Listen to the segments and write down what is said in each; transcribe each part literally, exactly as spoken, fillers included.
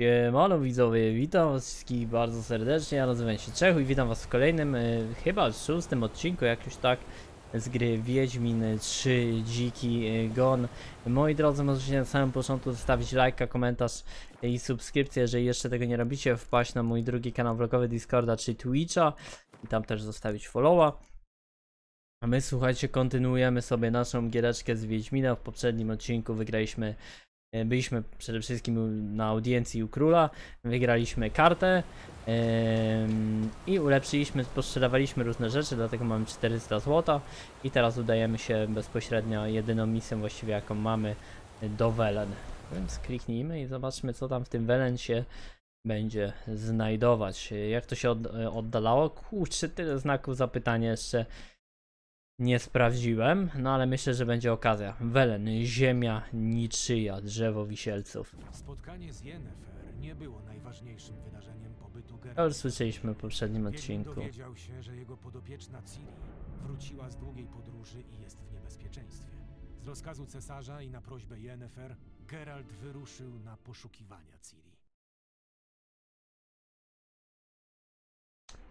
Siemano widzowie, witam was wszystkich bardzo serdecznie, ja nazywam się Czechu i witam was w kolejnym, y, chyba szóstym odcinku, jak już tak, z gry Wiedźmin trzy Dziki Gon. Moi drodzy, możecie na samym początku zostawić lajka, komentarz i subskrypcję, jeżeli jeszcze tego nie robicie, wpaść na mój drugi kanał vlogowy Discorda czy Twitcha i tam też zostawić followa. A my, słuchajcie, kontynuujemy sobie naszą giereczkę z Wiedźmina. W poprzednim odcinku wygraliśmy, byliśmy przede wszystkim na audiencji u króla, wygraliśmy kartę yy, i ulepszyliśmy, posprzedawaliśmy różne rzeczy, dlatego mamy czterysta złota i teraz udajemy się bezpośrednio, jedyną misją właściwie jaką mamy, do Velen. Więc kliknijmy i zobaczmy, co tam w tym Velen się będzie znajdować. Jak to się od, oddalało? Kurczę, tyle znaków zapytania jeszcze nie sprawdziłem, no ale myślę, że będzie okazja. Velen, ziemia niczyja, drzewo wisielców. Spotkanie z Yennefer nie było najważniejszym wydarzeniem pobytu Geralta. To już słyszeliśmy w poprzednim odcinku. Dowiedział się, że jego podopieczna Ciri wróciła z długiej podróży i jest w niebezpieczeństwie. Z rozkazu cesarza i na prośbę Yennefer, Geralt wyruszył na poszukiwania Ciri.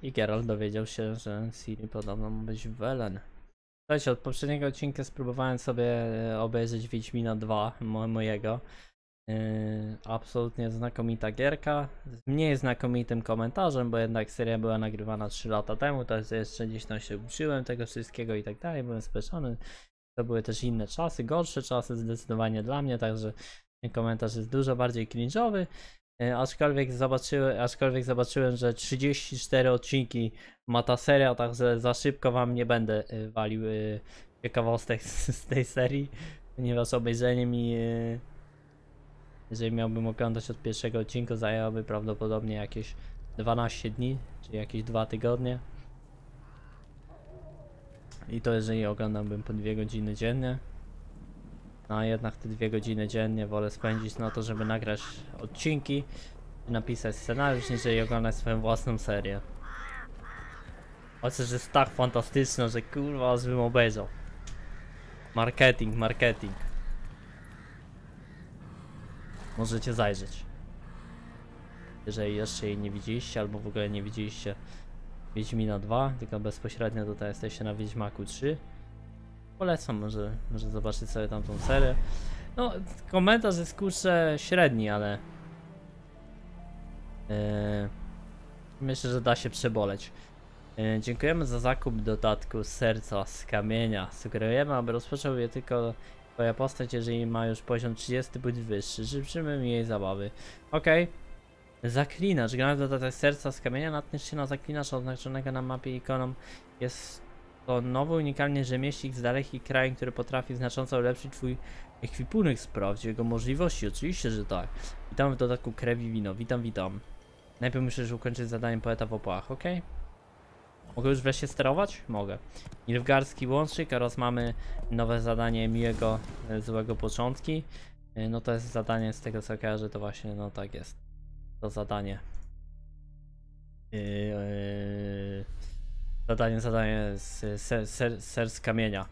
I Geralt dowiedział się, że Ciri podobno ma być w Velen. Słuchajcie, od poprzedniego odcinka spróbowałem sobie obejrzeć Wiedźmina dwa, mo mojego. Yy, absolutnie znakomita gierka, z mniej znakomitym komentarzem, bo jednak seria była nagrywana trzy lata temu, także jeszcze gdzieś tam się uczyłem tego wszystkiego i tak dalej, byłem speszony. To były też inne czasy, gorsze czasy zdecydowanie dla mnie, także ten komentarz jest dużo bardziej cringe'owy. Aczkolwiek zobaczyłem, aczkolwiek zobaczyłem, że trzydzieści cztery odcinki ma ta seria, także za szybko wam nie będę walił ciekawostek z tej serii, ponieważ obejrzenie mi, jeżeli miałbym oglądać od pierwszego odcinka, zajęłoby prawdopodobnie jakieś dwanaście dni, czy jakieś dwa tygodnie. I to jeżeli oglądałbym po dwie godziny dziennie. No a jednak te dwie godziny dziennie wolę spędzić na to, żeby nagrać odcinki i napisać scenariusz, niż oglądać swoją własną serię. Chociaż jest tak fantastyczna, że kurwa, aż bym obejrzał. Marketing, marketing. Możecie zajrzeć. Jeżeli jeszcze jej nie widzieliście, albo w ogóle nie widzieliście Wiedźmina dwa, tylko bezpośrednio tutaj jesteście na Wiedźmaku trzy. Polecam, może, może zobaczyć sobie tamtą serię. No, komentarz jest kurczę średni, ale yy, myślę, że da się przeboleć. Yy, dziękujemy za zakup dodatku Serca z Kamienia. Sugerujemy, aby rozpoczął je tylko twoja postać, jeżeli ma już poziom trzydziesty bądź wyższy. Życzymy mi jej zabawy. Okej. Okay. Zaklinacz. Grając dodatek Serca z Kamienia, natkniesz się na zaklinacza oznaczonego na mapie ikoną. Jest to nowy, unikalny rzemieślnik z dalekich krajów, który potrafi znacząco ulepszyć twój ekwipunek. Sprawdź jego możliwości, oczywiście, że tak. Witam w dodatku krew i wino, witam, witam. Najpierw musisz ukończyć zadanie poeta w opłach, ok? Mogę już wreszcie sterować? Mogę. Nilfgardzki łącznik oraz mamy nowe zadanie miłego, złego początki. No to jest zadanie z tego co kojarzę, to właśnie, no tak jest. To zadanie. Yy, yy. Zadanie, zadanie z ser, ser, ser z kamienia.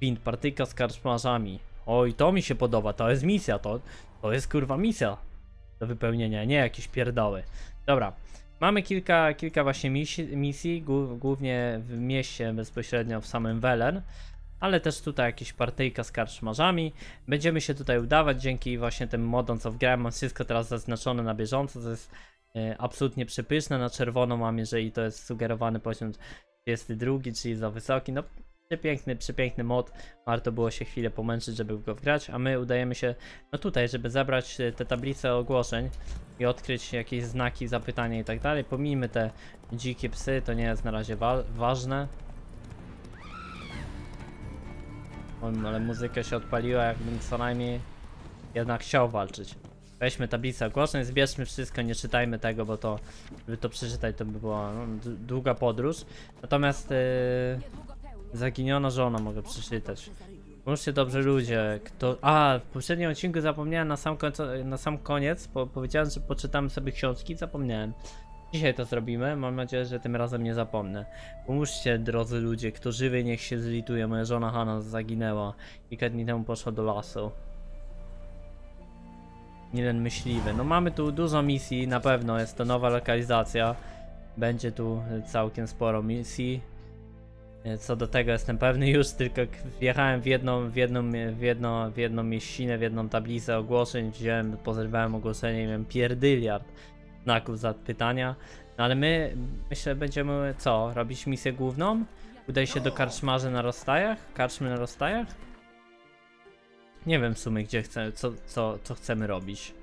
Pint, partyjka z karczmarzami. Oj, to mi się podoba, to jest misja, to, to jest kurwa misja do wypełnienia, nie jakieś pierdoły. Dobra, mamy kilka, kilka właśnie misji, misji, głównie w mieście bezpośrednio w samym Velen, ale też tutaj jakieś partyjka z karczmarzami. Będziemy się tutaj udawać, dzięki właśnie tym modom co wgrałem, mam wszystko teraz zaznaczone na bieżąco, to jest absolutnie przepyszne. Na czerwono mam, jeżeli to jest sugerowany poziom trzydziesty drugi, czyli za wysoki. No przepiękny, przepiękny mod, warto było się chwilę pomęczyć, żeby go wgrać, a my udajemy się no tutaj, żeby zebrać te tablice ogłoszeń i odkryć jakieś znaki zapytania i tak dalej. Pomijmy te dzikie psy, to nie jest na razie wa ważne. O, ale muzyka się odpaliła, jakbym co najmniej jednak chciał walczyć. Weźmy tablicę ogłoszeń, zbierzmy wszystko, nie czytajmy tego, bo to, żeby to przeczytać, to by była no, długa podróż. Natomiast yy, zaginiona żona mogę przeczytać. Pomóżcie dobrze ludzie, kto... A, w poprzednim odcinku zapomniałem, na sam, końcu, na sam koniec po, powiedziałem, że poczytamy sobie książki, zapomniałem. Dzisiaj to zrobimy, mam nadzieję, że tym razem nie zapomnę. Pomóżcie drodzy ludzie, kto żywy niech się zlituje, moja żona Hanna zaginęła. Kilka dni temu poszła do lasu. Nilen myśliwy. No mamy tu dużo misji, na pewno jest to nowa lokalizacja. Będzie tu całkiem sporo misji. Co do tego jestem pewny już, tylko wjechałem w jedną, w jedną, w jedną, w jedną mieścinę, w jedną tablicę ogłoszeń, wziąłem, pozerwałem ogłoszenie i miałem pierdyliard znaków zapytania. No ale my, myślę, będziemy co? Robić misję główną? Udaj się do karczmarzy na rozstajach? Karczmy na rozstajach? Nie wiem w sumie, gdzie chcemy, co, co, co chcemy robić.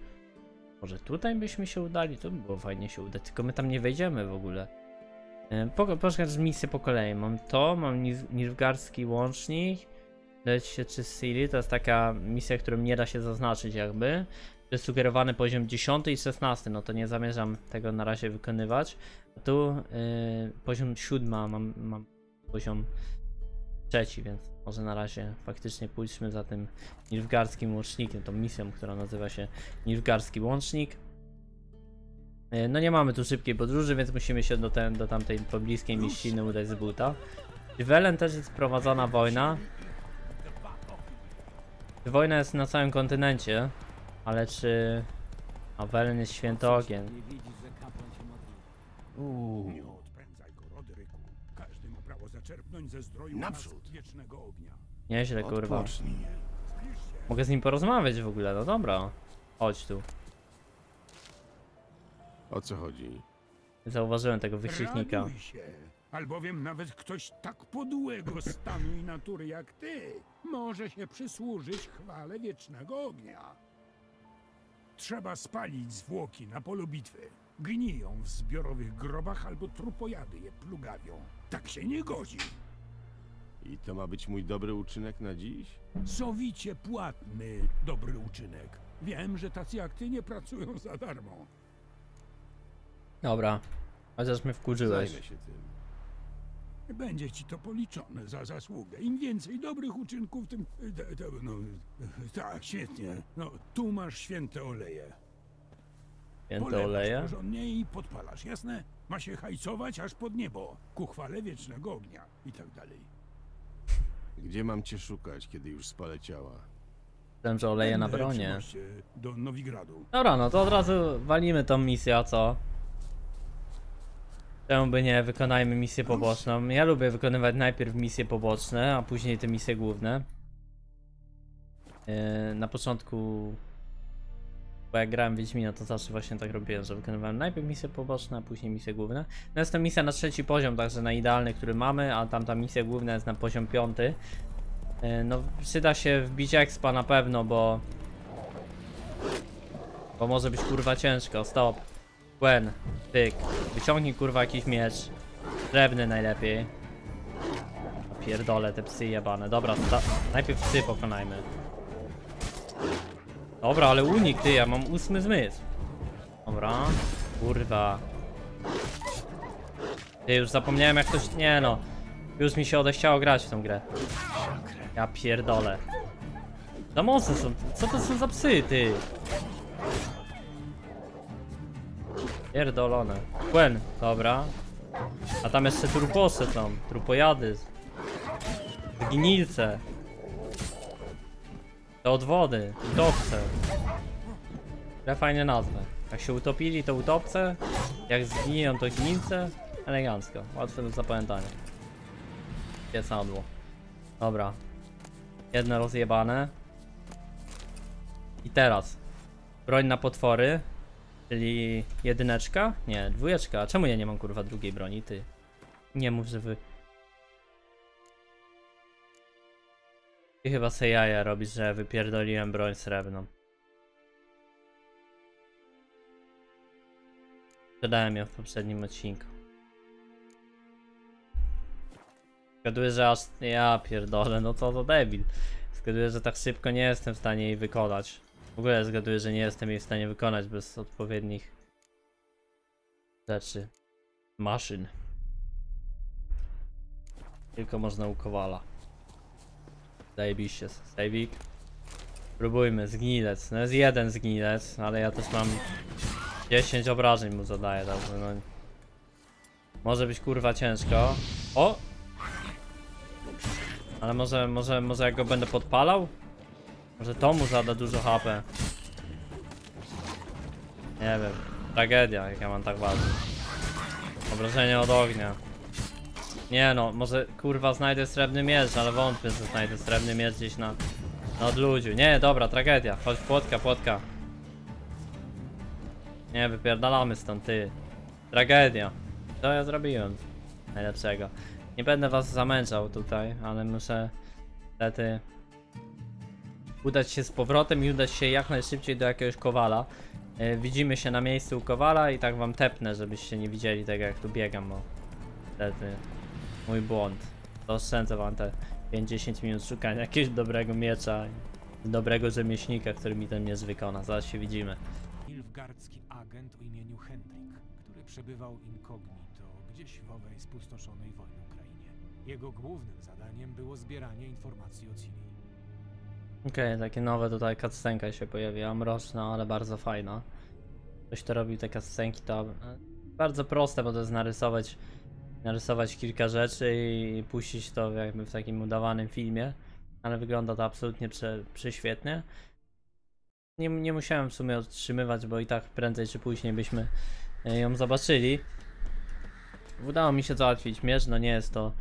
Może tutaj byśmy się udali? To by było fajnie się udać, tylko my tam nie wejdziemy w ogóle. Poszukać z misji po kolei. Mam to, mam Nilfgardzki łącznik. Dowiedz się czy z Ciri, to jest taka misja, którą nie da się zaznaczyć jakby. To jest sugerowany poziom dziesiąty i szesnasty, no to nie zamierzam tego na razie wykonywać. A tu yy, poziom siódmy, mam, mam poziom trzeci, więc może na razie faktycznie pójdźmy za tym Nilfgardzkim łącznikiem, tą misją, która nazywa się Nilfgardzki łącznik. No nie mamy tu szybkiej podróży, więc musimy się do, ten, do tamtej pobliskiej mieściny udać z buta. W Velen też jest prowadzona wojna. Wojna jest na całym kontynencie, ale czy... A Velen jest święty ogień. Nie odprędzaj go, Rodryku. Każdy ma prawo zaczerpnąć ze zdroju naprzód wiecznego ognia. Nieźle, kurwa. Mogę z nim porozmawiać w ogóle, no dobra. Chodź tu. O co chodzi? Zauważyłem tego wykrzyknika. Raduj się, albowiem nawet ktoś tak podłego stanu i natury jak ty może się przysłużyć chwale wiecznego ognia. Trzeba spalić zwłoki na polu bitwy. Gniją w zbiorowych grobach albo trupojady je plugawią. Tak się nie godzi. I to ma być mój dobry uczynek na dziś? Sowicie płatny dobry uczynek. Wiem, że tacy jak ty nie pracują za darmo. Dobra, chociaż mnie wkurzyłeś. Zajmę się tym. Będzie ci to policzone za zasługę. Im więcej dobrych uczynków, tym... No, tak, świetnie. No, tu masz święte oleje. Święte oleje? Porządnie i podpalasz, jasne? Ma się hajcować aż pod niebo, ku chwale wiecznego ognia i tak dalej. Gdzie mam cię szukać, kiedy już spalę ciała? Wiem, że oleje na bronie. Do Novigradu. Dobra, no to od razu walimy tą misję, a co? Czemu by nie, wykonajmy misję poboczną. Ja lubię wykonywać najpierw misje poboczne, a później te misje główne. Yy, na początku, bo jak grałem w Wiedźmina, to zawsze właśnie tak robiłem, że wykonywałem najpierw misje poboczne, a później misje główne. No jest to misja na trzeci poziom, także na idealny, który mamy, a tamta misja główna jest na poziom piąty. Yy, no przyda się wbić expa na pewno, bo... Bo może być kurwa ciężko, stop. Gwen, tyk, wyciągnij kurwa jakiś miecz. Drewny najlepiej. Pierdolę te psy jebane. Dobra, najpierw psy pokonajmy. Dobra, ale unik ty, ja mam ósmy zmysł. Dobra, kurwa. Ty, już zapomniałem jak coś... Nie no, już mi się odechciało grać w tą grę. Ja pierdolę. Za mocne są, co to są za psy ty? Pierdolone. Płyn, dobra. A tam jeszcze turposy są, trupojady. Zgnilce. Te odwody, utopce. Te fajne nazwy. Jak się utopili to utopce, jak zgniją to gnilce. Elegancko, łatwe do zapamiętania. Gdzie sadło. Dobra. Jedno rozjebane. I teraz broń na potwory. Czyli jedyneczka? Nie, dwójeczka. A czemu ja nie mam kurwa drugiej broni? Ty nie mów, że wy... Ty chyba se jaja robisz, że wypierdoliłem broń srebrną. Sprzedałem ją w poprzednim odcinku. Zgaduję, że aż... Ja pierdolę, no co to debil. Zgaduję, że tak szybko nie jestem w stanie jej wykonać. W ogóle zgaduję, że nie jestem jej w stanie wykonać bez odpowiednich rzeczy, maszyn. Tylko można u Kowala. Zajebiście, sejwik. Próbujmy, zgnilec. No jest jeden zgnilec, ale ja też mam dziesięć obrażeń mu zadaję, także no. Może być kurwa ciężko. O! Ale może, może, może jak go będę podpalał? Może to mu zada dużo H P. Nie wiem. Tragedia, jak ja mam tak walczyć. Obrażenie od ognia. Nie no, może kurwa znajdę srebrny miecz, ale wątpię, że znajdę srebrny miecz gdzieś na, na odludziu. Nie, dobra, tragedia. Chodź, płotka, płotka. Nie, wypierdalamy stąd, ty. Tragedia. Co ja zrobiłem? Najlepszego. Nie będę was zamęczał tutaj, ale muszę niestety udać się z powrotem i udać się jak najszybciej do jakiegoś kowala. Yy, widzimy się na miejscu u kowala i tak wam tepnę, żebyście nie widzieli tego, jak tu biegam, bo niestety mój błąd. To oszczędzę wam te pięć do dziesięciu minut szukania jakiegoś dobrego miecza, dobrego rzemieślnika, który mi ten miecz wykona. Zaraz się widzimy. Nilfgardzki agent o imieniu Hendrik, który przebywał incognito gdzieś w owej spustoszonej wojnie Ukrainie. Jego głównym zadaniem było zbieranie informacji o Ciri. Okej, okay, takie nowe tutaj cutscenka się pojawiła, mroczna, ale bardzo fajna. Ktoś to robił, te cutscenki to bardzo proste, bo to jest narysować, narysować kilka rzeczy i puścić to jakby w takim udawanym filmie, ale wygląda to absolutnie prze, prześwietnie. Nie, nie musiałem w sumie otrzymywać, bo i tak prędzej czy później byśmy ją zobaczyli. Udało mi się załatwić miecz, no nie jest to,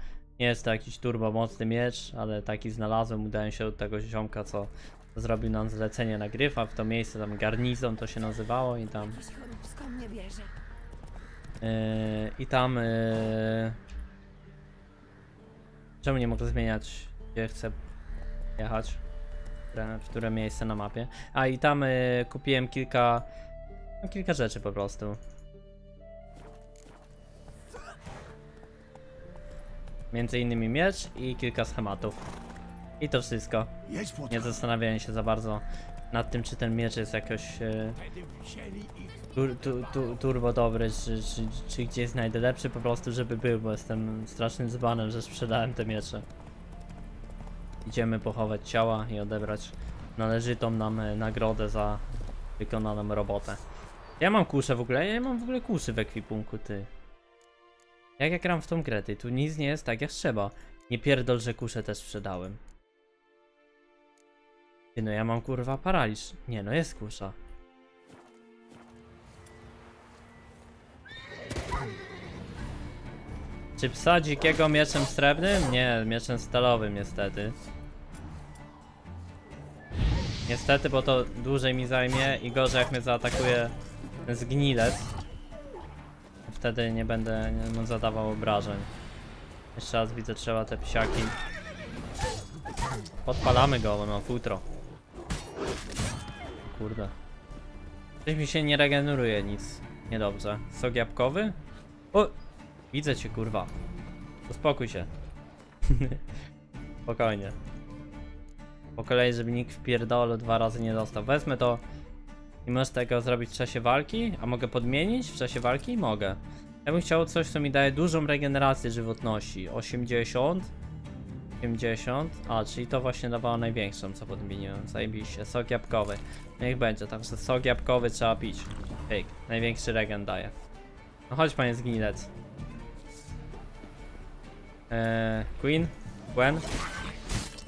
nie jest to jakiś turbo mocny miecz, ale taki znalazłem, udałem się od tego ziomka, co zrobił nam zlecenie na gryfa, w to miejsce tam garnizon to się nazywało i tam... Yy, I tam... Yy... Czemu nie mogę zmieniać, gdzie chcę jechać? W które miejsce na mapie. A i tam y, kupiłem kilka no, kilka rzeczy po prostu. Między innymi miecz i kilka schematów. I to wszystko. Nie zastanawiałem się za bardzo nad tym, czy ten miecz jest jakoś y, tur, tu, tu, turbo dobry, czy, czy, czy gdzieś znajdę lepszy po prostu, żeby był, bo jestem strasznym dzbanem, że sprzedałem te miecze. Idziemy pochować ciała i odebrać należytą nam nagrodę za wykonaną robotę. Ja mam kuszę w ogóle, ja nie mam w ogóle kuszy w ekwipunku, ty. Jak ja gram w tą grę, ty, tu nic nie jest tak jak trzeba. Nie pierdol, że kuszę też sprzedałem. Ty, no ja mam kurwa paraliż. Nie no, jest kusza. Czy psa dzikiego mieczem srebrnym? Nie, mieczem stalowym niestety. Niestety, bo to dłużej mi zajmie i gorzej jak mnie zaatakuje ten zgnilec. Wtedy nie będę mu zadawał obrażeń. Jeszcze raz widzę, trzeba te psiaki. Podpalamy go, bo mam futro. Kurde. Coś mi się nie regeneruje nic. Niedobrze. Sok jabłkowy? O! Widzę cię, kurwa. Uspokój się. Spokojnie. Po kolei, żeby nikt w pierdolu dwa razy nie dostał. Wezmę to i możesz tego zrobić w czasie walki? A mogę podmienić w czasie walki? Mogę. Ja bym chciał coś, co mi daje dużą regenerację żywotności. osiemdziesiąt. osiemdziesiąt. A, czyli to właśnie dawało największą, co podmieniłem. Zajebiście. Sok jabłkowy. Niech będzie, także sok jabłkowy trzeba pić. Fake. Największy regen daje. No chodź, panie zgnilec. Eee, Queen, Gwen,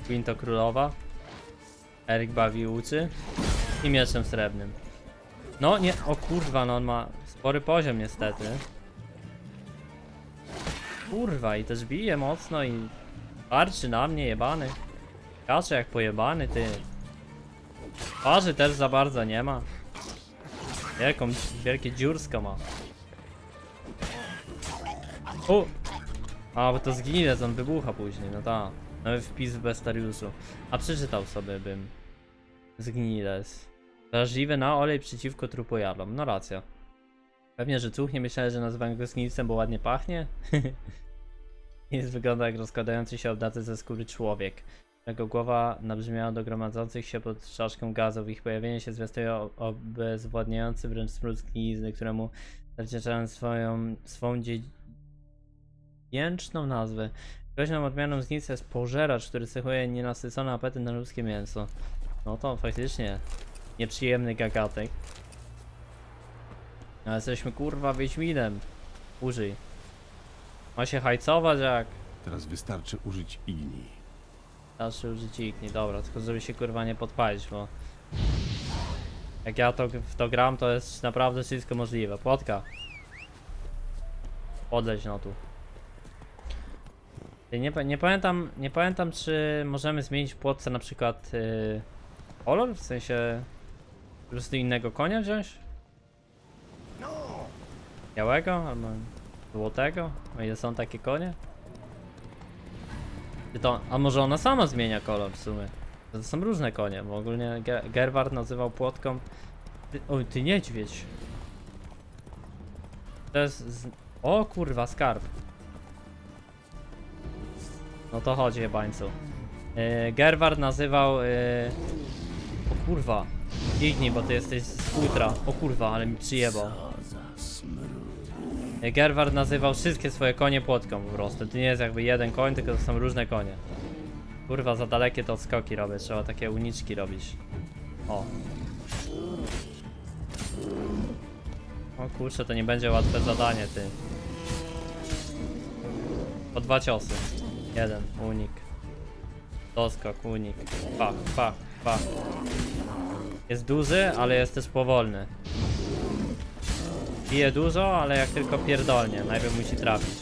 Queen to królowa. Erik bawi uczy i mieczem srebrnym. No nie, o kurwa, no on ma spory poziom niestety. Kurwa, i też bije mocno i tarczy na mnie jebany. Kacze jak pojebany, ty. Parzy też za bardzo nie ma. Wielką, wielkie dziursko ma. U. A, bo to zginilec, on wybucha później, no ta. Nawet wpis w Bestariuszu. A przeczytał sobie bym. Zginilec. Wrażliwy na olej przeciwko trupojadom. No racja. Pewnie, że cuchnie. Myślałem, że nazywam go zginilcem, bo ładnie pachnie. Jest wygląda jak rozkładający się obdaty ze skóry człowiek. Jego głowa nabrzmiała do gromadzących się pod czaszką gazów. Ich pojawienie się zwiastuje obezwładniający wręcz smród zgnilizny, któremu zawdzięczają swoją, swą dziedzinę. Jęczną nazwę. Groźną odmianą zgnilca jest pożeracz, który cechuje nienasycony apetyt na ludzkie mięso. No to faktycznie nieprzyjemny gagatek. Ale jesteśmy kurwa wiedźminem. Użyj. Ma się hajcować jak... Teraz wystarczy użyć igni. Wystarczy użyć igni, dobra, tylko żeby się kurwa nie podpalić, bo... Jak ja to, w to gram, to jest naprawdę wszystko możliwe. Płotka. Podleć no tu. Nie, nie pamiętam, nie pamiętam czy możemy zmienić w płotce na przykład yy, kolor, w sensie po prostu innego konia wziąć? Białego albo złotego? O ile są takie konie? Czy to, a może ona sama zmienia kolor w sumie? To są różne konie, bo ogólnie Ger Gerward nazywał płotką... Ty, oj, ty niedźwiedź! To jest... Z... O kurwa, skarb! No to chodzi jebańcu. Yy, Gerward nazywał... Yy... O kurwa! Ignij, bo ty jesteś z futra. O kurwa, ale mi przyjebał. Yy, Gerward nazywał wszystkie swoje konie płotką po prostu. To nie jest jakby jeden koń, tylko to są różne konie. Kurwa, za dalekie to odskoki robię, trzeba takie uniczki robić. O. O kurczę, to nie będzie łatwe zadanie, ty. Po dwa ciosy. Jeden, unik. Doskok, unik. Pach, pach, pach. Jest duży, ale jest też powolny. Bije dużo, ale jak tylko pierdolnie, najpierw musi trafić.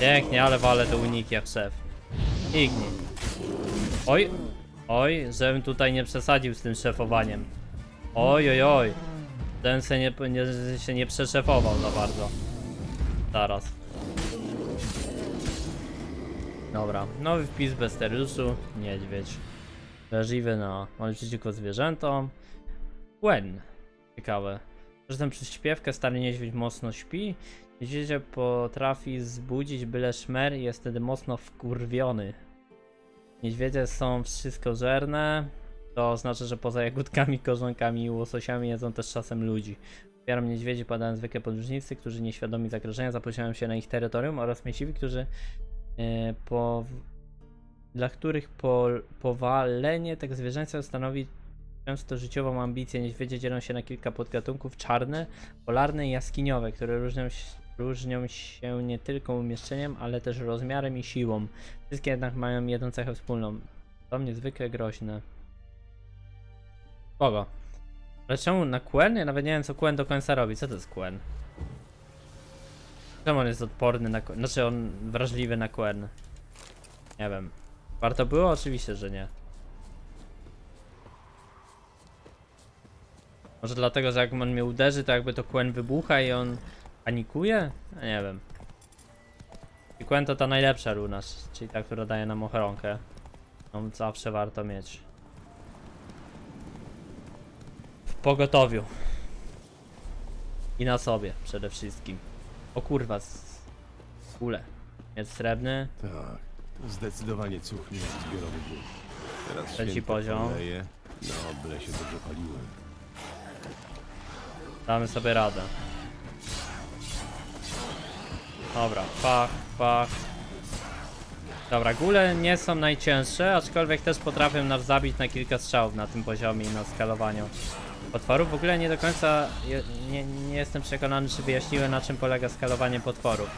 Pięknie, ale walę do uniki jak szef. Igni. Oj, oj, żebym tutaj nie przesadził z tym szefowaniem. Oj, oj, oj. Żebym się nie, nie, się nie przeszefował za bardzo. Zaraz. Dobra, nowy wpis bez teruszu. Niedźwiedź. Wrażliwy na małym przeciwko zwierzętom. Błędny. Ciekawe. Zresztą przez śpiewkę stary niedźwiedź mocno śpi. Widzicie, potrafi zbudzić byle szmer i jest wtedy mocno wkurwiony. Niedźwiedzie są wszystkożerne. To oznacza, że poza jagódkami, korzonkami i łososiami jedzą też czasem ludzi. Ofiarą niedźwiedzi padają zwykle podróżnicy, którzy nieświadomi zagrożenia zapośniają się na ich terytorium, oraz myśliwi, którzy yy, po, dla których po, powalenie tego zwierzęcia stanowi często życiową ambicję. Niedźwiedzie dzielą się na kilka podgatunków: czarne, polarne i jaskiniowe, które różnią się, różnią się nie tylko umieszczeniem, ale też rozmiarem i siłą. Wszystkie jednak mają jedną cechę wspólną. Są niezwykle groźne. Kogo? Ale czemu na Quen? Ja nawet nie wiem, co Quen do końca robi. Co to jest Quen? Czemu on jest odporny na Quen? Znaczy on wrażliwy na Quen? Nie wiem. Warto było? Oczywiście, że nie. Może dlatego, że jak on mnie uderzy, to jakby to Quen wybucha i on panikuje? Ja nie wiem. I Quen to ta najlepsza runa, czyli ta, która daje nam ochronkę. No, zawsze warto mieć. W pogotowiu. I na sobie przede wszystkim. O kurwa, z kule. Miecz srebrny. Tak, zdecydowanie cuchnie zbiorowy był. Teraz trzeci poziom. Poleje. No, byle się dobrze paliłem. Damy sobie radę. Dobra, pach, pach. Dobra, góle nie są najcięższe, aczkolwiek też potrafię nas zabić na kilka strzałów na tym poziomie i na skalowaniu potworów. W ogóle nie do końca je, nie, nie jestem przekonany, czy wyjaśniłem, na czym polega skalowanie potworów.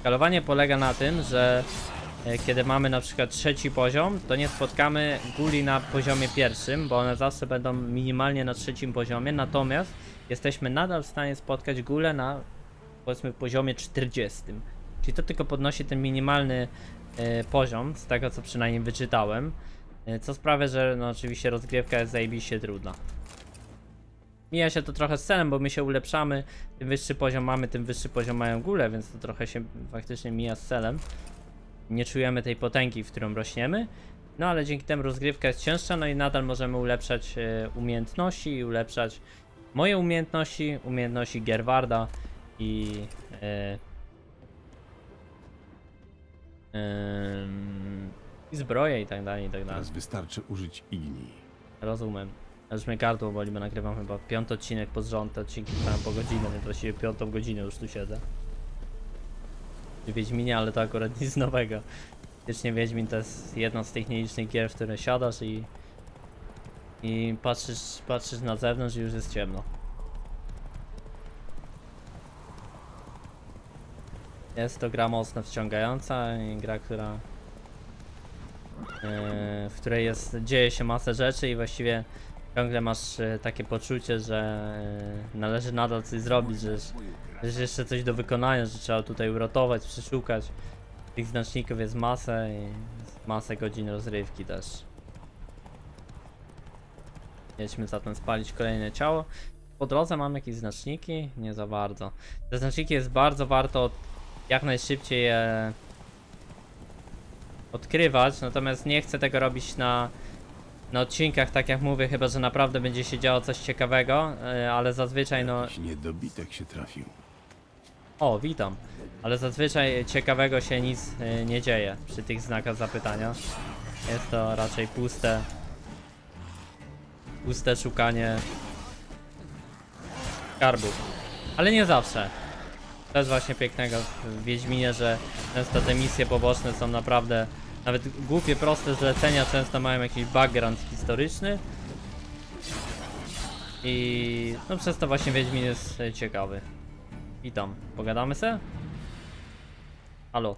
Skalowanie polega na tym, że kiedy mamy na przykład trzeci poziom, to nie spotkamy guli na poziomie pierwszym, bo one zawsze będą minimalnie na trzecim poziomie, natomiast jesteśmy nadal w stanie spotkać gulę na, powiedzmy, poziomie czterdziestym. Czyli to tylko podnosi ten minimalny y, poziom, z tego co przynajmniej wyczytałem, y, co sprawia, że no oczywiście rozgrywka jest zajebiście trudna. Mija się to trochę z celem, bo my się ulepszamy, tym wyższy poziom mamy, tym wyższy poziom mają gulę, więc to trochę się faktycznie mija z celem. Nie czujemy tej potęgi, w którą rośniemy. No ale dzięki temu rozgrywka jest cięższa, no i nadal możemy ulepszać y, umiejętności i ulepszać moje umiejętności, umiejętności Gerwarda i y, y, y, zbroje i tak dalej, i tak dalej. Teraz wystarczy użyć igni. Rozumiem. Już mnie gardło boli, bo nagrywam chyba piąty odcinek pod rząd, odcinki trwają po godzinę, więc właściwie piątą godzinę już tu siedzę. Wiedźminie, ale to akurat nic nowego. Faktycznie Wiedźmin to jest jedna z tych nielicznych gier, w które siadasz i i patrzysz, patrzysz na zewnątrz i już jest ciemno. Jest to gra mocno wciągająca i gra, która w której jest, dzieje się masę rzeczy i właściwie ciągle masz takie poczucie, że należy nadal coś zrobić, że jest jeszcze coś do wykonania, że trzeba tutaj uratować, przeszukać. Tych znaczników jest masę i masę godzin rozrywki też. Jedźmy zatem spalić kolejne ciało. Po drodze mam jakieś znaczniki? Nie za bardzo. Te znaczniki jest bardzo warto jak najszybciej je odkrywać, natomiast nie chcę tego robić na, na odcinkach, tak jak mówię, chyba że naprawdę będzie się działo coś ciekawego, ale zazwyczaj no... Jakiś niedobitek się trafił. O, witam. Ale zazwyczaj ciekawego się nic nie dzieje przy tych znakach zapytania. Jest to raczej puste... puste szukanie... skarbów. Ale nie zawsze. To jest właśnie pięknego w Wiedźminie, że często te misje poboczne są naprawdę... Nawet głupie, proste zlecenia często mają jakiś background historyczny. I... no przez to właśnie Wiedźmin jest ciekawy. Witam. Pogadamy se? Halo.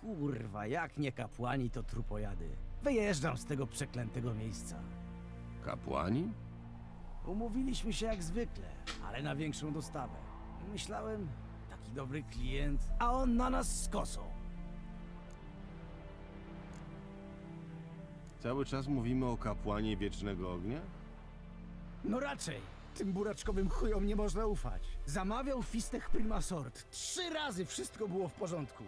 Kurwa, jak nie kapłani, to trupojady. Wyjeżdżam z tego przeklętego miejsca. Kapłani? Umówiliśmy się jak zwykle, ale na większą dostawę. Myślałem, taki dobry klient, a on na nas z kosą. Cały czas mówimy o kapłanie Wiecznego Ognia? No raczej. Tym buraczkowym chujom nie można ufać. Zamawiał fistech prima sort. Trzy razy wszystko było w porządku.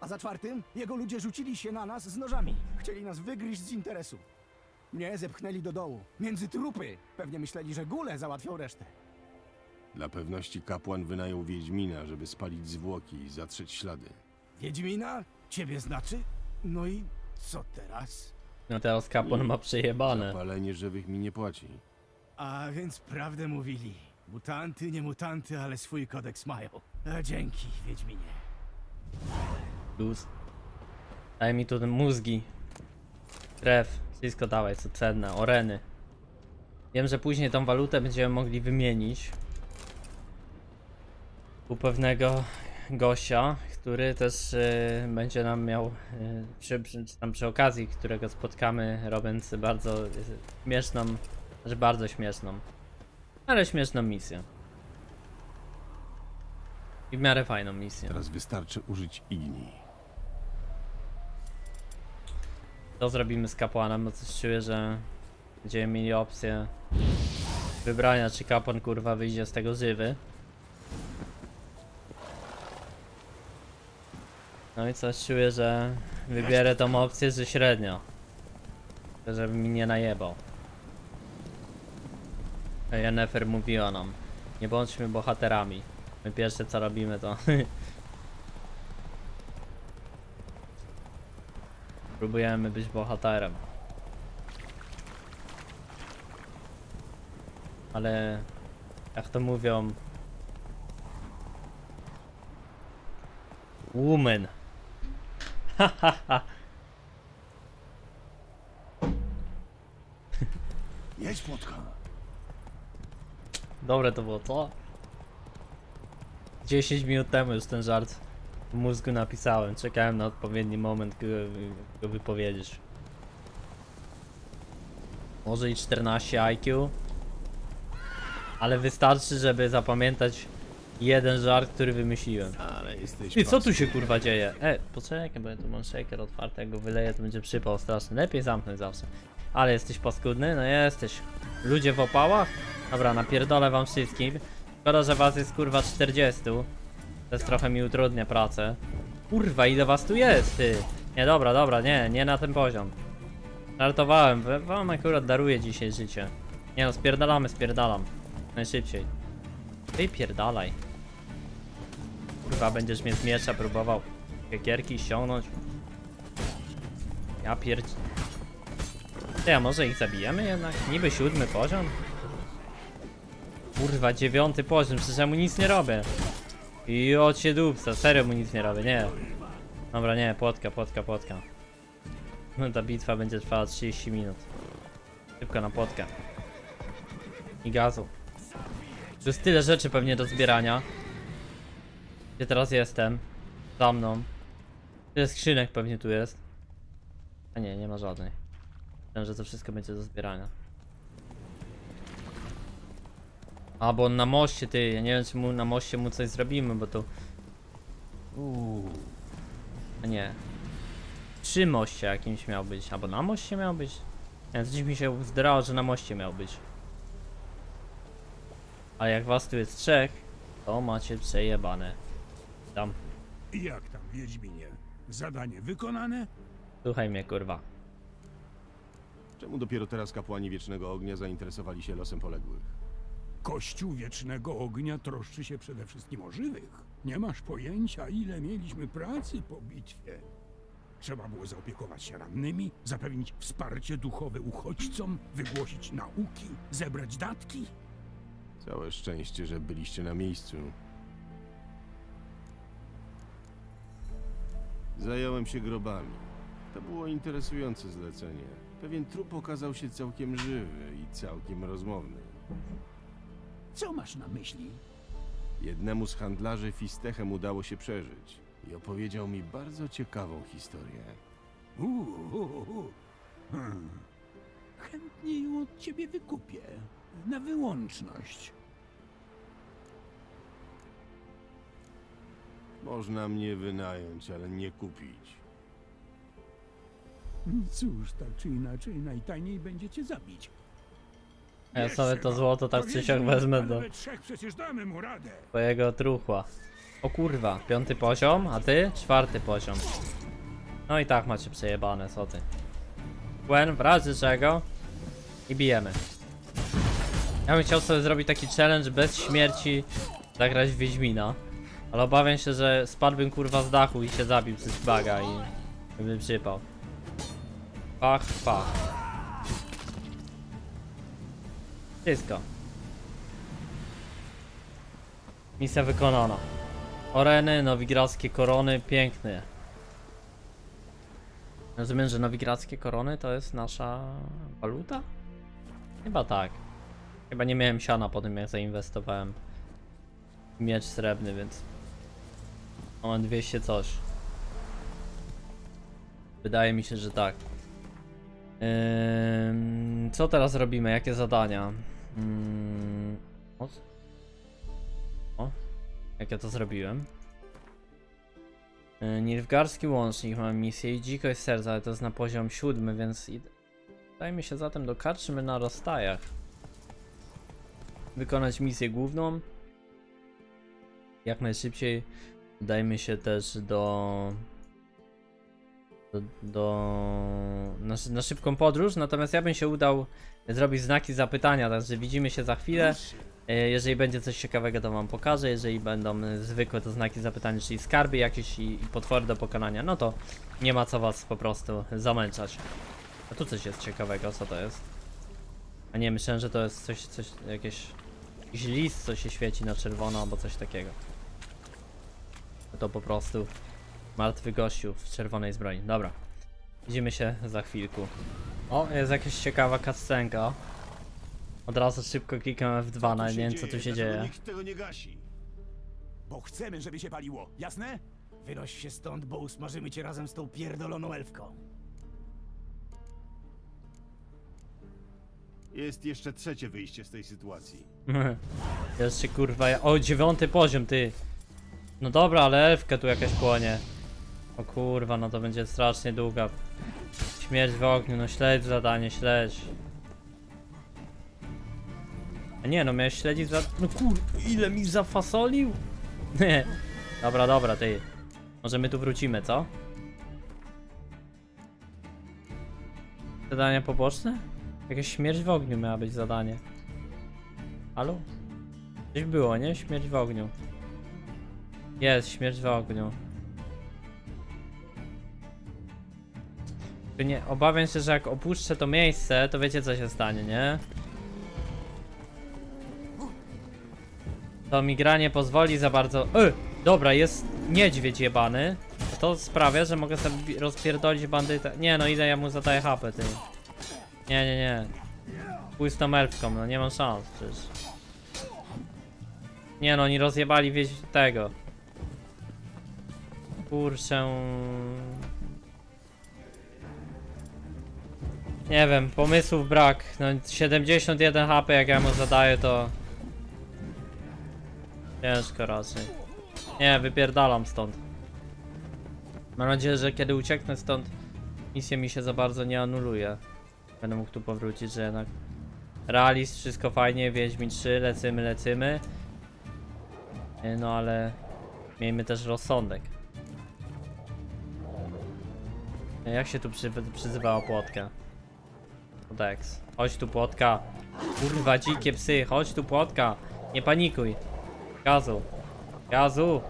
A za czwartym jego ludzie rzucili się na nas z nożami. Chcieli nas wygryźć z interesu. Mnie zepchnęli do dołu, między trupy. Pewnie myśleli, że góle załatwią resztę. Dla pewności kapłan wynajął Wiedźmina, żeby spalić zwłoki i zatrzeć ślady. Wiedźmina? Ciebie znaczy? No i co teraz? No teraz kapłan ma przejebane. Zapalenie żywych mi nie płaci. A więc prawdę mówili. Mutanty, nie mutanty, ale swój kodeks mają. A dzięki, Wiedźminie. Luz. Daj mi tu mózgi. Krew. Wszystko dawaj, co cenne. Oreny. Wiem, że później tą walutę będziemy mogli wymienić. U pewnego gościa, który też yy, będzie nam miał, yy, przy, przy, tam przy okazji, którego spotkamy, robiąc bardzo yy, śmieszną... Że bardzo śmieszną, ale śmieszną misję. I w miarę fajną misję. Teraz wystarczy użyć igni. To zrobimy z kapłanem, bo coś czuję, że będziemy mieli opcję wybrania, czy kapłan kurwa wyjdzie z tego żywy. No i coś czuję, że wybierę tą opcję, że średnio. Żeby mi nie najebał. Yennefer mówiła nam, nie bądźmy bohaterami. My pierwsze co robimy to próbujemy być bohaterem. Ale jak to mówią, woman. Hahaha. Jedź płotka. Dobre to było, co? dziesięć minut temu już ten żart w mózgu napisałem. Czekałem na odpowiedni moment, go, go wypowiedzieć. Może i czternaście I Q. Ale wystarczy, żeby zapamiętać jeden żart, który wymyśliłem. I co tu się kurwa dzieje? E, poczekaj, bo ja tu mam shaker otwarty, jak go wyleję, to będzie przypał straszny. Lepiej zamknąć zawsze. Ale jesteś paskudny? No jesteś. Ludzie w opałach? Dobra, napierdolę wam wszystkim. Szkoda, że was jest kurwa czterdziestu. To jest trochę mi utrudnia pracę. Kurwa, ile was tu jest, ty? Nie, dobra, dobra, nie, nie na ten poziom. Żartowałem, wam akurat daruję dzisiaj życie. Nie no, spierdalamy, spierdalam. Najszybciej. Wypierdalaj. Kurwa, będziesz mnie z miecza próbował gierki ściągnąć. Ja pierd... Ty, a może ich zabijemy jednak? Niby siódmy poziom? Kurwa, dziewiąty poziom, przecież ja mu nic nie robię. I od się dupca, serio mu nic nie robię, nie. Dobra, nie, płotka, płotka, płotka. No ta bitwa będzie trwała trzydzieści minut. Szybko na płotkę. I gazu. To jest tyle rzeczy pewnie do zbierania. Gdzie teraz jestem? Za mną. Tyle skrzynek pewnie tu jest. A nie, nie ma żadnej. Myślałem, że to wszystko będzie do zbierania. A, bo on na moście, ty, ja nie wiem, czy mu na moście mu coś zrobimy, bo to... Uuu. A nie. Przy moście jakimś miał być, albo na moście miał być? Nie, coś mi się zdało, że na moście miał być. A jak was tu jest trzech, to macie przejebane. Tam. Jak tam, Wiedźminie? Zadanie wykonane? Słuchaj mnie, kurwa. Czemu dopiero teraz kapłani Wiecznego Ognia zainteresowali się losem poległych? Kościół Wiecznego Ognia troszczy się przede wszystkim o żywych. Nie masz pojęcia, ile mieliśmy pracy po bitwie. Trzeba było zaopiekować się rannymi, zapewnić wsparcie duchowe uchodźcom, wygłosić nauki, zebrać datki. Całe szczęście, że byliście na miejscu. Zająłem się grobami. To było interesujące zlecenie. Pewien trup okazał się całkiem żywy i całkiem rozmowny. Co masz na myśli? Jednemu z handlarzy Fistechem udało się przeżyć i opowiedział mi bardzo ciekawą historię. Uuu, hmm. Chętnie ją od ciebie wykupię. Na wyłączność. Można mnie wynająć, ale nie kupić. Cóż, tak czy inaczej, najtaniej będzie cię zabić. Ja nie sobie to złoto tak czy siak wezmę do... twojego truchła. O kurwa, piąty poziom, a ty? Czwarty poziom. No i tak macie przejebane, co ty. Gwen, w razie czego? I bijemy. Ja bym chciał sobie zrobić taki challenge bez śmierci zagrać w Wiedźmina. Ale obawiam się, że spadłbym kurwa z dachu i się zabił przez baga i bym przypał. Pach, pach. Wszystko. Misja wykonana. Oreny, nowigradzkie korony, piękne. Rozumiem, że nowigradzkie korony to jest nasza waluta? Chyba tak. Chyba nie miałem siana po tym, jak zainwestowałem w miecz srebrny, więc mam dwieście coś. Wydaje mi się, że tak. Ym... Co teraz robimy? Jakie zadania? Ym... O? O? Jak ja to zrobiłem? Ym... Nilfgardzki łącznik, mam misję i dzikość serca, ale to jest na poziom siódmy, więc dajmy się zatem do karczmy na rozstajach. Wykonać misję główną. Jak najszybciej dajmy się też do... do, do na, na szybką podróż, natomiast ja bym się udał zrobić znaki zapytania, także widzimy się za chwilę. Jeżeli będzie coś ciekawego, to wam pokażę, jeżeli będą zwykłe to znaki zapytania, czyli skarby jakieś i, i potwory do pokonania, no to nie ma co was po prostu zamęczać. A tu coś jest ciekawego, co to jest? A nie, myślałem, że to jest coś, coś jakieś... jakiś list, co się świeci na czerwono albo coś takiego. To po prostu martwy gościu w czerwonej zbroi. Dobra, widzimy się za chwilku. O, jest jakaś ciekawa cutscenka. Od razu szybko klikam F dwa, na nie wiem co tu się dzieje. Nikt tego nie gasi. Bo chcemy, żeby się paliło, jasne? Wynoś się stąd, bo usmażymy cię razem z tą pierdoloną elfką. Jest jeszcze trzecie wyjście z tej sytuacji. Jeszcze kurwa, ja... o dziewiąty poziom, ty. No dobra, ale elfka tu jakaś płonie. O kurwa, no to będzie strasznie długa. Śmierć w ogniu, no śledź zadanie, śledź. A nie, no miałeś śledzić za... no kur... ile mi zafasolił? Dobra, dobra, ty. Może my tu wrócimy, co? Zadania poboczne? Jakaś śmierć w ogniu miała być zadanie. Halo? Coś było, nie? Śmierć w ogniu. Jest, śmierć w ogniu. Nie, obawiam się, że jak opuszczę to miejsce, to wiecie co się stanie, nie? To mi gra nie pozwoli za bardzo... E, dobra, jest niedźwiedź jebany. To sprawia, że mogę sobie rozpierdolić bandyta. Nie no, idę, ja mu zadaję H P, ty. Nie, nie, nie. Pójdź z tą elfką, no nie mam szans przecież. Nie no, oni rozjebali wieś tego. Kurczę. Nie wiem, pomysłów brak. No siedemdziesiąt jeden HP jak ja mu zadaję, to... Ciężko raczej. Nie, wypierdalam stąd. Mam nadzieję, że kiedy ucieknę stąd, misja mi się za bardzo nie anuluje. Będę mógł tu powrócić, że jednak... Realist, wszystko fajnie, Wiedźmin trzy, lecymy, lecymy. No ale... Miejmy też rozsądek. Jak się tu przy, przyzywała płotka? Dex. Chodź tu, płotka. Kurwa, dzikie psy, chodź tu, płotka. Nie panikuj. Gazu. Gazu.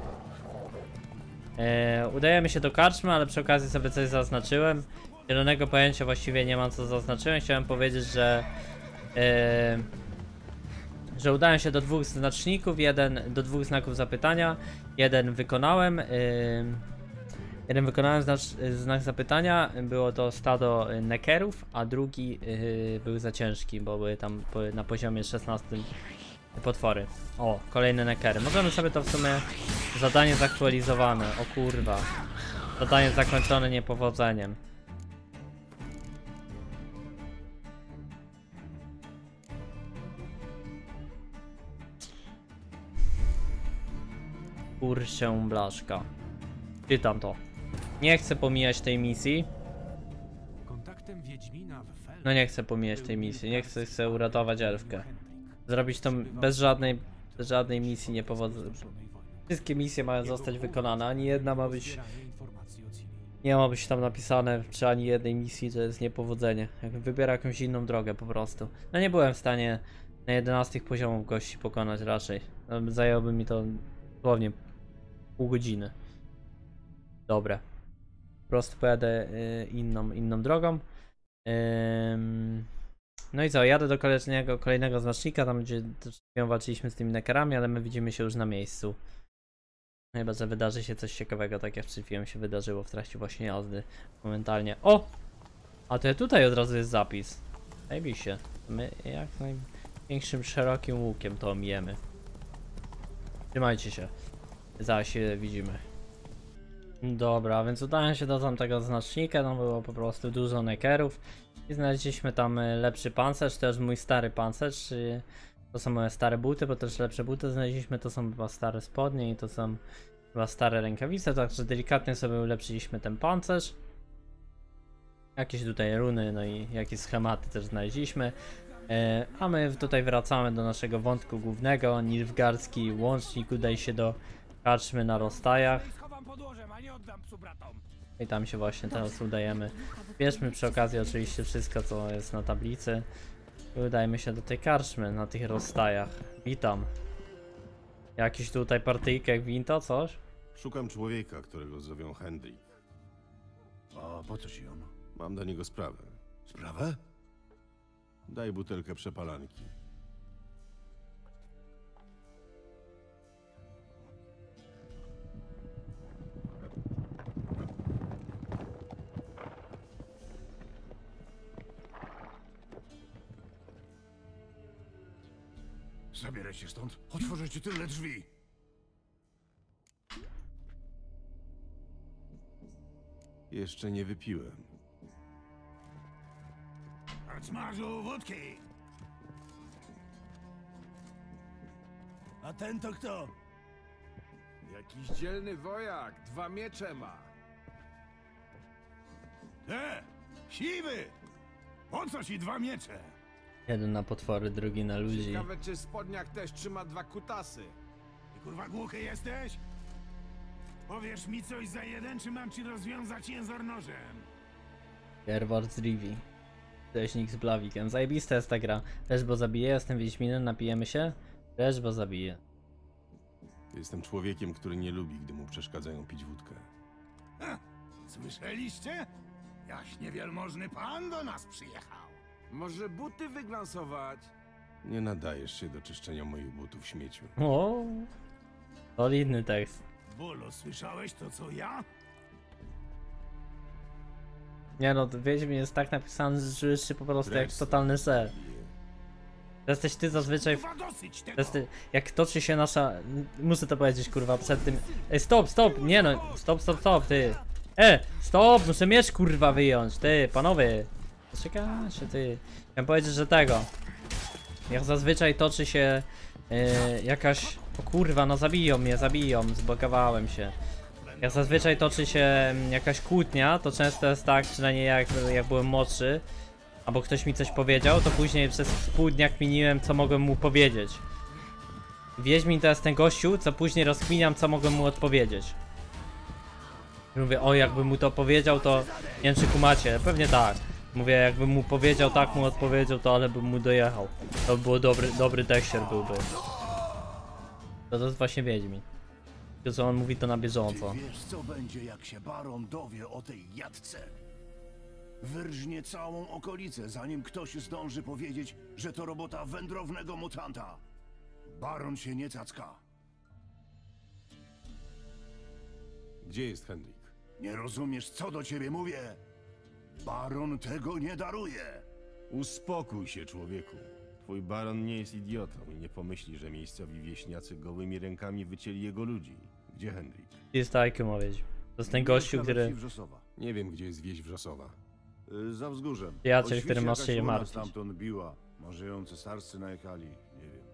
Eee, udajemy się do karczmy, ale przy okazji sobie coś zaznaczyłem. Zielonego pojęcia właściwie nie mam, co zaznaczyłem. Chciałem powiedzieć, że... Eee, że udałem się do dwóch znaczników, jeden do dwóch znaków zapytania. Jeden wykonałem. Eee, Jeden wykonałem znacz, znak zapytania, było to stado nekerów, a drugi yy, był za ciężki, bo były tam po, na poziomie szesnastym potwory. O, kolejne nekery. Możemy sobie to w sumie... Zadanie zaktualizowane, o kurwa. Zadanie zakończone niepowodzeniem. Kurczę blaszka. Czytam to. Nie chcę pomijać tej misji. No nie chcę pomijać tej misji, nie chcę, chcę uratować elfkę. Zrobić to bez żadnej, bez żadnej misji niepowodzeniowej. Wszystkie misje mają zostać wykonane, ani jedna ma być... Nie ma być tam napisane przy ani jednej misji, że jest niepowodzenie. Jakbym wybierał jakąś inną drogę po prostu. No nie byłem w stanie na jedenastych poziomów gości pokonać raczej. Zajęłoby mi to dosłownie pół godziny. Dobra. Po prostu pojadę y, inną, inną drogą. Ym... No i co, jadę do kolejnego, kolejnego znacznika, tam gdzie walczyliśmy z tymi nekerami, ale my widzimy się już na miejscu. Chyba, że wydarzy się coś ciekawego, tak jak przed chwilą się wydarzyło w trakcie właśnie jazdy. Momentalnie. O! A to tutaj od razu jest zapis. Najbliżej się. My jak największym szerokim łukiem to omijemy. Trzymajcie się. Zaś się widzimy. Dobra, więc udałem się do tamtego znacznika, tam było po prostu dużo nekerów i znaleźliśmy tam lepszy pancerz, też mój stary pancerz, to są moje stare buty, bo też lepsze buty znaleźliśmy, to są chyba stare spodnie i to są chyba stare rękawice, także delikatnie sobie ulepszyliśmy ten pancerz. Jakieś tutaj runy, no i jakieś schematy też znaleźliśmy, a my tutaj wracamy do naszego wątku głównego, Nilfgardzki łącznik, udaj się do karczmy na rozstajach. I tam się właśnie teraz udajemy. Bierzmy przy okazji oczywiście wszystko, co jest na tablicy. I udajmy się do tej karczmy na tych rozstajach. Witam. Jakiś tutaj partyjkę gwinta, coś? Szukam człowieka, którego zowią Hendrik. A po co ci on? Mam do niego sprawę. Sprawę? Daj butelkę przepalanki. Zabieraj się stąd. Otworzę ci tylne drzwi. Jeszcze nie wypiłem. Smażu wódki! A ten to kto? Jakiś dzielny wojak. Dwa miecze ma. E! Siwy! Po co ci dwa miecze? Jeden na potwory, drugi na ludzi. Ciekawe, czy spodniak też trzyma dwa kutasy. Ty kurwa głuchy jesteś? Powiesz mi coś za jeden, czy mam ci rozwiązać język nożem? Gerward z Rivi. Rzeźnik z Blaviken. Zajebista jest ta gra. Też bo zabiję, jestem Wiedźminem, napijemy się? Też bo zabiję. Jestem człowiekiem, który nie lubi, gdy mu przeszkadzają pić wódkę. Ha! Słyszeliście? Jaśnie wielmożny pan do nas przyjechał. Może buty wyglansować? Nie nadajesz się do czyszczenia moich butów w śmieciu. O, solidny tekst. Bolo, słyszałeś to co ja? Nie no, Wiedźmin jest tak napisany, że jest po prostu Prec. Jak totalny ser. Jesteś ty zazwyczaj... W... Jesteś... Jak toczy się nasza... Muszę to powiedzieć kurwa przed tym... Ej, stop, stop, nie no, stop, stop, stop, ty. E, stop, muszę miecz kurwa wyjąć, ty, panowie. Czekaj, czy ty... Chciałem powiedzieć, że tego. Jak zazwyczaj toczy się yy, jakaś... O kurwa, no zabiją mnie, zabiją, zblokowałem się. Jak zazwyczaj toczy się jakaś kłótnia, to często jest tak, przynajmniej jak, jak byłem młodszy, albo ktoś mi coś powiedział, to później przez pół dnia kminiłem, co mogłem mu powiedzieć. Wiedźmin to jest ten gościu, co później rozkminiam, co mogłem mu odpowiedzieć. Mówię, o, jakbym mu to powiedział, to nie wiem, czy kumacie, pewnie tak. Mówię, jakbym mu powiedział, tak mu odpowiedział, to ale bym mu dojechał. To by było dobry, dobry tekścier byłby. To, to jest właśnie Wiedźmin. To, co on mówi, to na bieżąco. Ty wiesz, co będzie, jak się baron dowie o tej jadce? Wyrżnie całą okolicę, zanim ktoś zdąży powiedzieć, że to robota wędrownego mutanta. Baron się nie cacka. Gdzie jest Hendrik? Nie rozumiesz, co do ciebie mówię? Baron tego nie daruje. Uspokój się, człowieku. Twój baron nie jest idiotą i nie pomyśli, że miejscowi wieśniacy gołymi rękami wycięli jego ludzi. Gdzie Hendrik? Jest taki mówić. To jest ten gościu, który... Nie wiem, gdzie jest wieś Wrzosowa. Yy, za wzgórze. Jaskier, który ma się martwić. Stamtąd biła. Może ją cesarscy najechali. Nie wiem.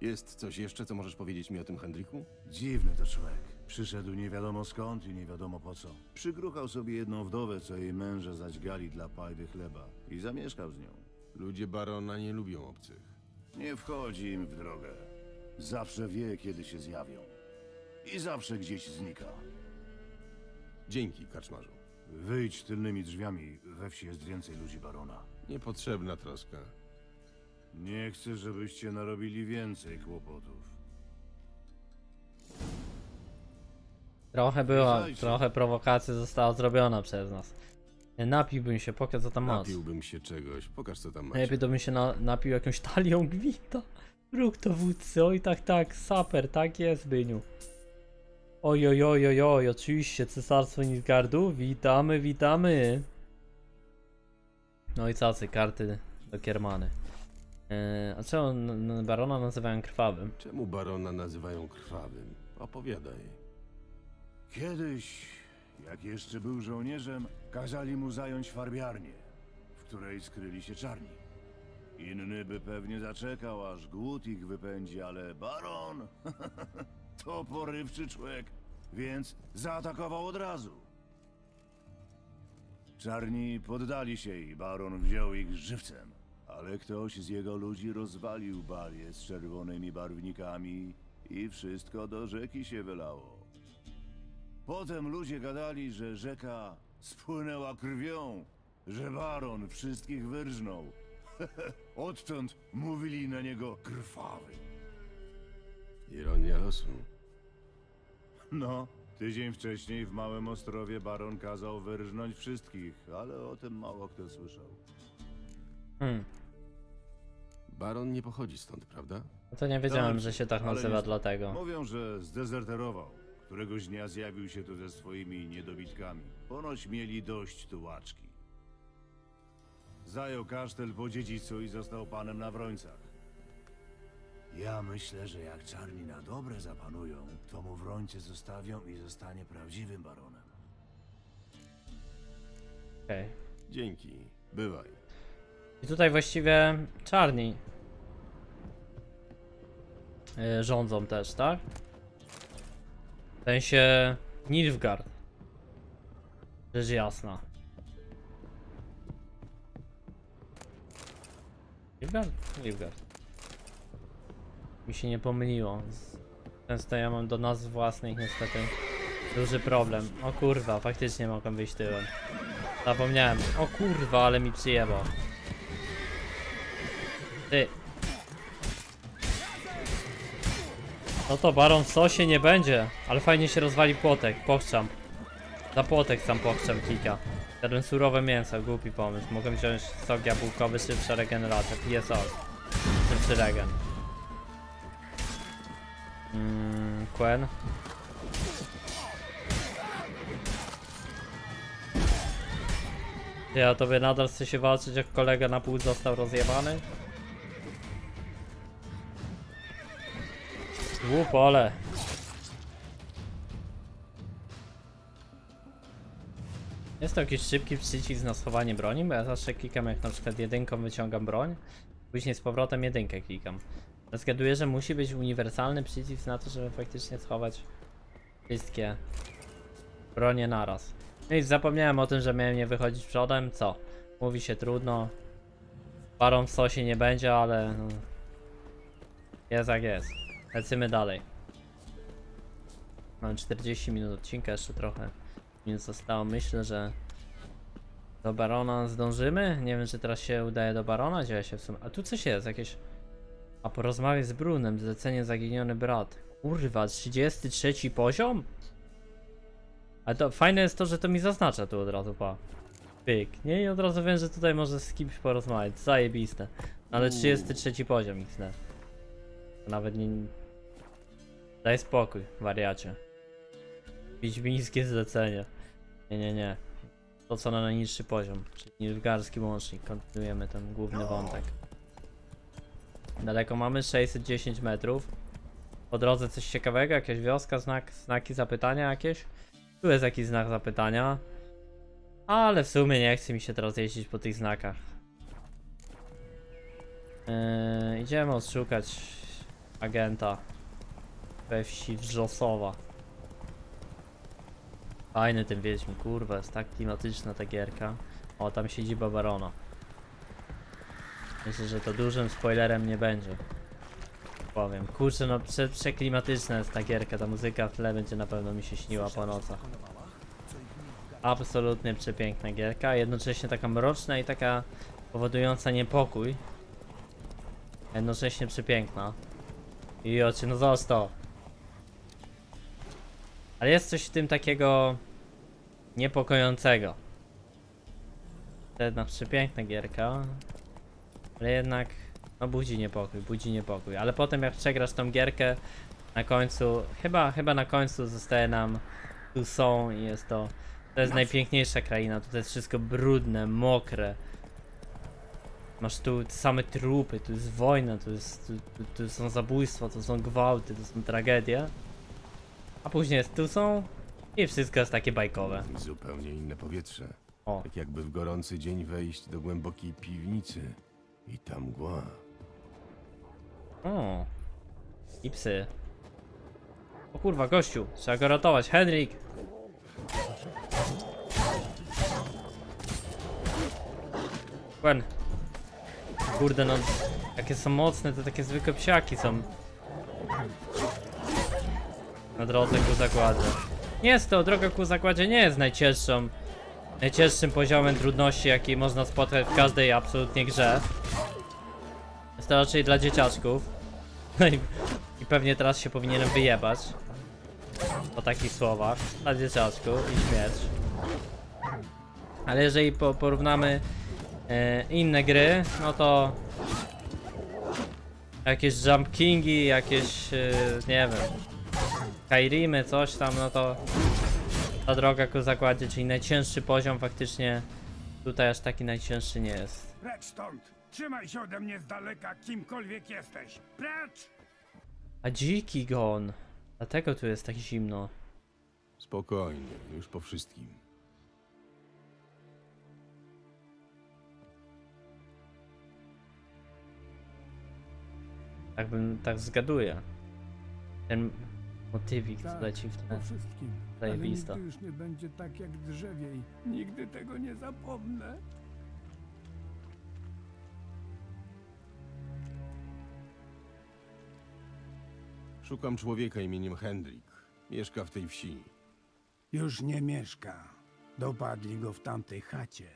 Jest coś jeszcze, co możesz powiedzieć mi o tym Hendriku? Dziwny to człowiek. Przyszedł nie wiadomo skąd i nie wiadomo po co. Przygruchał sobie jedną wdowę, co jej męża zadźgali dla pajdy chleba. I zamieszkał z nią. Ludzie barona nie lubią obcych. Nie wchodzi im w drogę. Zawsze wie, kiedy się zjawią. I zawsze gdzieś znika. Dzięki, kaczmarzu. Wyjdź tylnymi drzwiami. We wsi jest więcej ludzi barona. Niepotrzebna troska. Nie chcę, żebyście narobili więcej kłopotów. Trochę było, trochę prowokacji została zrobiona przez nas. Napiłbym się, pokaż co tam masz. Napiłbym się czegoś, pokaż co tam masz. Najpierw to bym się na, napił jakąś talią gwinta. Róg to wódcy, oj tak, tak, saper, tak jest, Byniu. Oj, oj, oj, oj, oj, oczywiście, cesarstwo Nilfgaardu, witamy, witamy. No i cacy, karty do kiermany. A czemu barona nazywają krwawym? Czemu barona nazywają krwawym? Opowiadaj. Kiedyś, jak jeszcze był żołnierzem, kazali mu zająć farbiarnię, w której skryli się czarni. Inny by pewnie zaczekał, aż głód ich wypędzi, ale baron to porywczy człowiek, więc zaatakował od razu. Czarni poddali się i baron wziął ich żywcem. Ale ktoś z jego ludzi rozwalił balię z czerwonymi barwnikami i wszystko do rzeki się wylało. Potem ludzie gadali, że rzeka spłynęła krwią, że baron wszystkich wyrżnął. Odtąd mówili na niego krwawy. Ironia losu. No, tydzień wcześniej w Małym Ostrowie baron kazał wyrżnąć wszystkich, ale o tym mało kto słyszał. Hmm. Baron nie pochodzi stąd, prawda? No to nie wiedziałem, że się tak nazywa, dlatego. Mówią, że zdezerterował. Któregoś dnia zjawił się tu ze swoimi niedobitkami. Ponoć mieli dość tułaczki. Zajął kasztel po dziedzicu i został panem na Wrońcach. Ja myślę, że jak czarni na dobre zapanują, to mu Wrońce zostawią i zostanie prawdziwym baronem. Okej. Okay. Dzięki. Bywaj. I tutaj właściwie czarni yy, rządzą też, tak? W sensie Nilfgaard. Rzecz jasna. Nilfgaard? Nilfgaard. Mi się nie pomyliło. Często ja mam do nazw własnych niestety duży problem. O kurwa, faktycznie mogłem wyjść tyłem. Zapomniałem. O kurwa, ale mi przyjebał. Ty. No to baron w sosie nie będzie, ale fajnie się rozwali płotek, pochczam. Za płotek sam pochczam kika. Jadłem surowe mięso, głupi pomysł. Mogę wziąć sok jabłkowy, szybsza regeneracja, piję sok. Szybszy regen. Mmm, Quen. Ja tobie nadal chcę się walczyć, jak kolega na pół został rozjebany? Głupole. Jest to jakiś szybki przycisk na schowanie broni, bo ja zawsze klikam, jak na przykład jedynką wyciągam broń, później z powrotem jedynkę klikam. Zgaduję, że musi być uniwersalny przycisk na to, żeby faktycznie schować wszystkie bronie naraz. No i zapomniałem o tym, że miałem nie wychodzić przodem, co? Mówi się trudno. Parą w sosie nie będzie, ale no, jest jak jest. Lecimy dalej. Mam czterdzieści minut odcinka, jeszcze trochę mi zostało. Myślę, że do Barona zdążymy. Nie wiem, czy teraz się udaje do Barona, gdzie ja się w sumie... A tu coś jest, jakieś... A porozmawiaj z Brunem, zlecenie zaginiony brat. Kurwa, trzydziesty trzeci poziom? Ale to fajne jest to, że to mi zaznacza tu od razu, pa. Pyk, nie? I od razu wiem, że tutaj może z kimś porozmawiać, zajebiste. Ale trzydziesty trzeci poziom X D. Nawet nie... Daj spokój, wariacie. Wiedźmińskie zlecenie. Nie, nie, nie. To co na najniższy poziom, czyli Nilfgardzki łącznik. Kontynuujemy ten główny wątek. Daleko mamy, sześćset dziesięć metrów. Po drodze coś ciekawego, jakaś wioska, znak, znaki zapytania jakieś. Tu jest jakiś znak zapytania. Ale w sumie nie chce mi się teraz jeździć po tych znakach. Yy, idziemy odszukać agenta we wsi Wrzosowa. Fajny ten Wiedźmin, kurwa, jest tak klimatyczna ta gierka. O, tam siedziba Barona. Myślę, że to dużym spoilerem nie będzie. Powiem, kurczę, no prze, przeklimatyczna jest ta gierka, ta muzyka w tle będzie na pewno mi się śniła po nocach. Absolutnie przepiękna gierka, jednocześnie taka mroczna i taka powodująca niepokój. Jednocześnie przepiękna. I oczy, no został. Ale jest coś w tym takiego niepokojącego. To jedna przepiękna gierka. Ale jednak, no budzi niepokój, budzi niepokój. Ale potem jak przegrasz tą gierkę, na końcu, chyba, chyba na końcu zostaje nam tu są i jest to... To jest najpiękniejsza kraina, tutaj jest wszystko brudne, mokre. Masz tu same trupy, tu jest wojna, tu, jest, tu, tu, tu są zabójstwa, tu są gwałty, tu są tragedie. A później jest tu są i wszystko jest takie bajkowe. Zupełnie inne powietrze. O. Tak jakby w gorący dzień wejść do głębokiej piwnicy. I ta mgła. O. I psy. O kurwa, gościu, trzeba go ratować, Hendrik! Gwen. Kurde, no jakie są mocne, to takie zwykłe psiaki są. Na drodze ku zakładzie. Nie jest to, droga ku zakładzie nie jest najcięższą, najcięższym poziomem trudności, jaki można spotkać w każdej absolutnie grze. Jest to raczej dla dzieciaczków. No i, i pewnie teraz się powinienem wyjebać. Po takich słowach, dla dzieciaczków i śmierć. Ale jeżeli po, porównamy e, inne gry, no to jakieś Jump Kingi, jakieś, e, nie wiem, Kairimy, coś tam, no to ta droga ku zakładzie, czyli najcięższy poziom faktycznie tutaj aż taki najcięższy nie jest. Precz stąd! Trzymaj się ode mnie z daleka, kimkolwiek jesteś! Precz! A Dziki Gon! Dlatego tu jest tak zimno. Spokojnie, już po wszystkim. Tak bym, tak zgaduję. Ten motywik tak, leci w tle. Zajebista. Nigdy już nie będzie tak jak drzewiej. Nigdy tego nie zapomnę. Szukam człowieka imieniem Hendrik. Mieszka w tej wsi. Już nie mieszka. Dopadli go w tamtej chacie.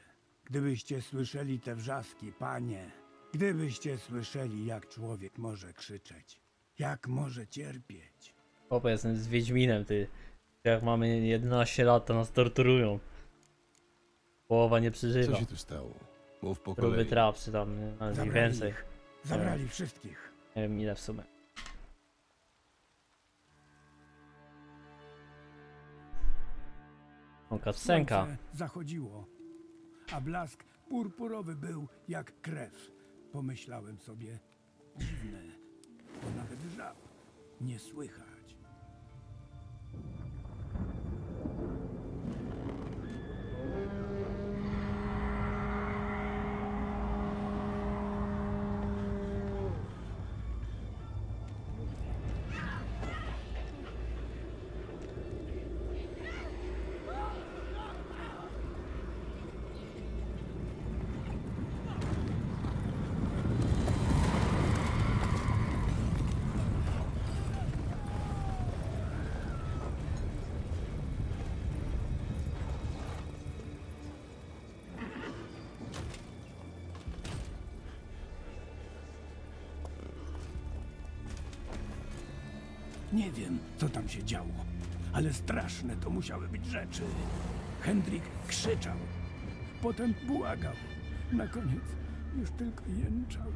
Gdybyście słyszeli te wrzaski, panie. Gdybyście słyszeli, jak człowiek może krzyczeć. Jak może cierpieć. Opa, jestem z Wiedźminem, ty. Jak mamy jedenaście lat, to nas torturują. Połowa nie przeżywa. Co się tu stało? Mów po kolei. Próby traf, czy tam, nie? No, zabrali więcej. Ich. Zabrali nie wszystkich. Nie wiem ile w sumie. Słońce zachodziło, a blask purpurowy był jak krew. Pomyślałem sobie, dziwne, bo nawet żab nie słychać. Nie wiem, co tam się działo, ale straszne to musiały być rzeczy. Hendrik krzyczał, potem błagał, na koniec już tylko jęczał.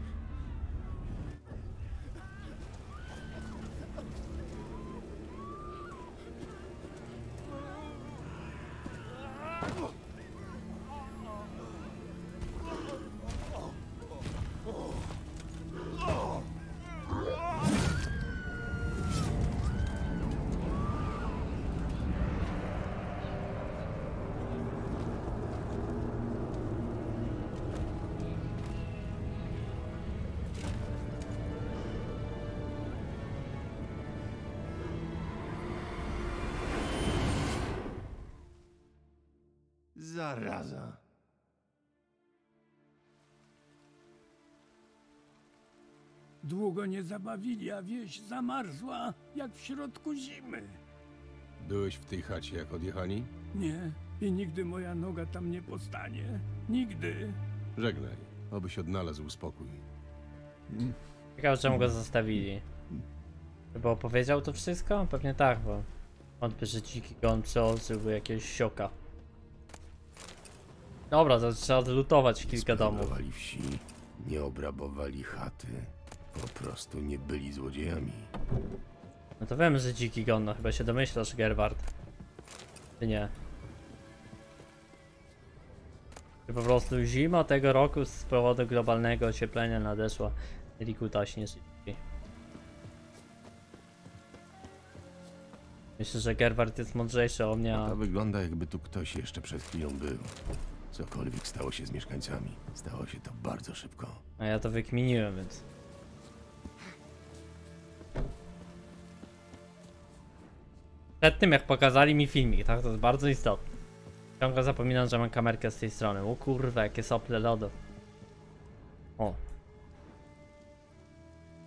Zaraza. Długo nie zabawili, a wieś zamarzła jak w środku zimy. Byłeś w tej chacie, jak odjechali? Nie, i nigdy moja noga tam nie postanie. Nigdy. Żegnaj, obyś odnalazł spokój. Ciekawe, czemu go zostawili. Bo opowiedział to wszystko? Pewnie tak, bo wątpię, że Dziki Gon przeoczył jakiegoś sioka. Dobra, to trzeba zlutować kilka domów. Nie obrabowali wsi, nie obrabowali chaty. Po prostu nie byli złodziejami. No to wiem, że Dziki Gon, no chyba się domyślasz, Gerward. Czy nie? Czy po prostu zima tego roku z powodu globalnego ocieplenia nadeszła. Rikuta śnieżki. Myślę, że Gerward jest mądrzejszy o mnie, a... To wygląda, jakby tu ktoś jeszcze przed chwilą był. Cokolwiek stało się z mieszkańcami, stało się to bardzo szybko. A ja to wykminiłem, więc... Przed tym, jak pokazali mi filmik, tak? To jest bardzo istotne. Ciągle zapominam, że mam kamerkę z tej strony. O kurwa, jakie sople lodu. O.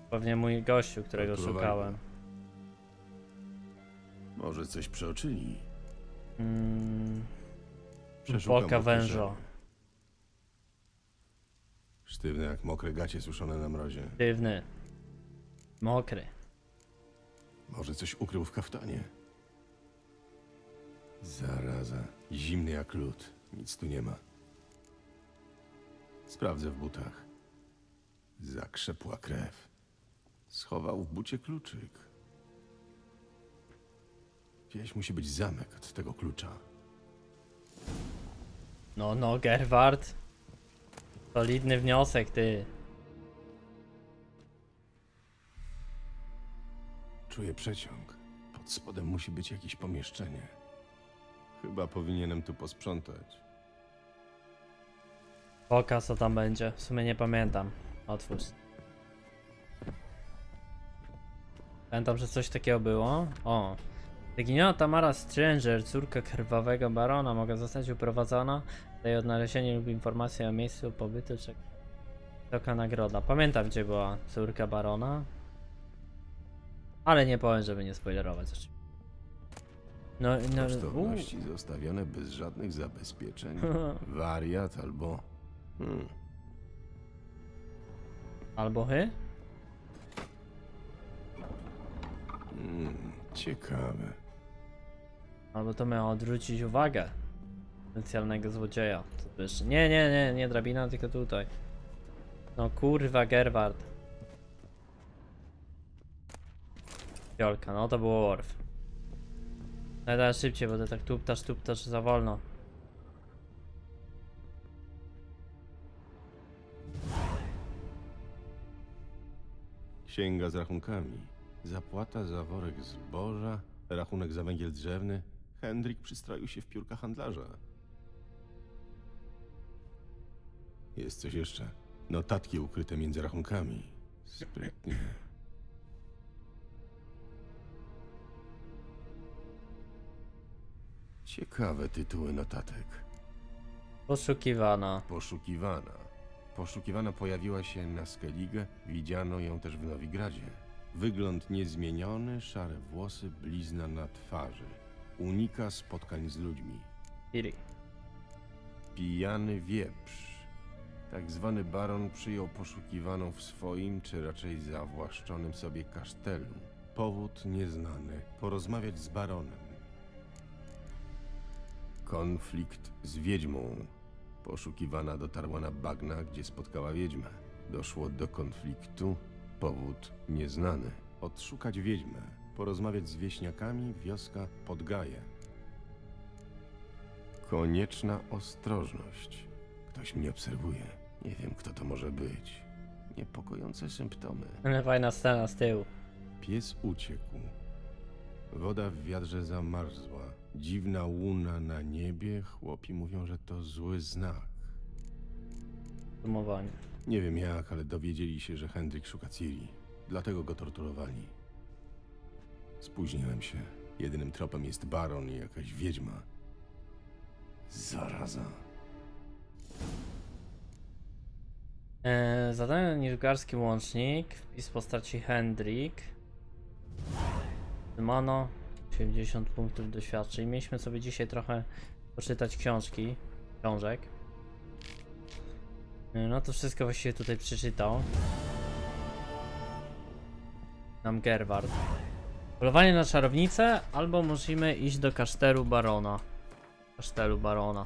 Pewnie mój gościu, którego szukałem. Może coś przeoczyli? Mm. Boka węża. Sztywny jak mokre gacie suszone na mrozie. Sztywny. Mokry. Może coś ukrył w kaftanie. Zaraza. Zimny jak lód. Nic tu nie ma. Sprawdzę w butach. Zakrzepła krew. Schował w bucie kluczyk. Gdzieś musi być zamek od tego klucza. No, no, Gerward. Solidny wniosek, ty. Czuję przeciąg. Pod spodem musi być jakieś pomieszczenie. Chyba powinienem tu posprzątać. Pokaż, co tam będzie. W sumie nie pamiętam. Otwórz. Pamiętam, że coś takiego było. O. Zaginiona Tamara Stranger, córka krwawego barona, mogła zostać uprowadzona. Za jej odnalezienie lub informacje o miejscu pobytu czeka wysoka nagroda. Pamiętam, gdzie była córka barona. Ale nie powiem, żeby nie spoilerować. No, no... Kosztowności zostawione bez żadnych zabezpieczeń. Wariat albo... Hmm. Albo hy? Hmm, ciekawe. Albo to miało odwrócić uwagę potencjalnego złodzieja. Nie, nie, nie, nie drabina, tylko tutaj. No kurwa, Gerward. Jolka, no to było worf. Daj szybciej, bo to tak tuptasz, tuptasz za wolno. Księga z rachunkami. Zapłata za worek zboża. Rachunek za węgiel drzewny. Hendrik przystroił się w piórka handlarza. Jest coś jeszcze. Notatki ukryte między rachunkami. Sprytnie. Ciekawe tytuły notatek. Poszukiwana. Poszukiwana. Poszukiwana pojawiła się na Skellige. Widziano ją też w Novigradzie. Wygląd niezmieniony, szare włosy, blizna na twarzy. Unika spotkań z ludźmi. Ciri. Pijany wieprz. Tak zwany baron przyjął poszukiwaną w swoim, czy raczej zawłaszczonym sobie kasztelu. Powód nieznany. Porozmawiać z baronem. Konflikt z wiedźmą. Poszukiwana dotarła na bagna, gdzie spotkała wiedźmę. Doszło do konfliktu. Powód nieznany. Odszukać wiedźmę. Porozmawiać z wieśniakami. Wioska Podgaje. Konieczna ostrożność. Ktoś mnie obserwuje. Nie wiem, kto to może być. Niepokojące symptomy. Ale fajna scena z tyłu. Pies uciekł. Woda w wiadrze zamarzła. Dziwna łuna na niebie. Chłopi mówią, że to zły znak. Zmowanie. Nie wiem jak, ale dowiedzieli się, że Hendrik szuka Ciri. Dlatego go torturowali. Spóźniłem się. Jedynym tropem jest baron i jakaś wiedźma. Zaraza. Eee, zadanie na Nilfgardzki łącznik. Wpis postaci Hendrik. Mano. osiemdziesiąt punktów doświadczeń. Mieliśmy sobie dzisiaj trochę poczytać książki. Książek. No to wszystko właściwie tutaj przeczytał nam Geralt. Polowanie na czarownicę, albo musimy iść do kaszteru barona. Kasztelu barona.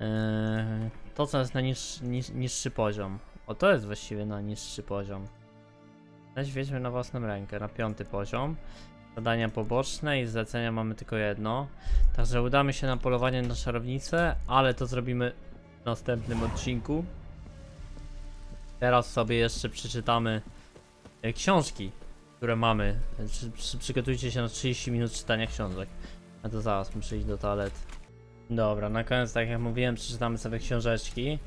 Eee, to co jest na niższy, niż, niższy poziom. O, to jest właściwie na niższy poziom. Weź wiedźmy na własną rękę, na piąty poziom. Zadania poboczne i zlecenia mamy tylko jedno. Także udamy się na polowanie na czarownicę, ale to zrobimy w następnym odcinku. Teraz sobie jeszcze przeczytamy książki, które mamy. Przy, przy, przygotujcie się na trzydzieści minut czytania książek. A to zaraz muszę iść do toalety. Dobra, na koniec, tak jak mówiłem, przeczytamy sobie książeczki.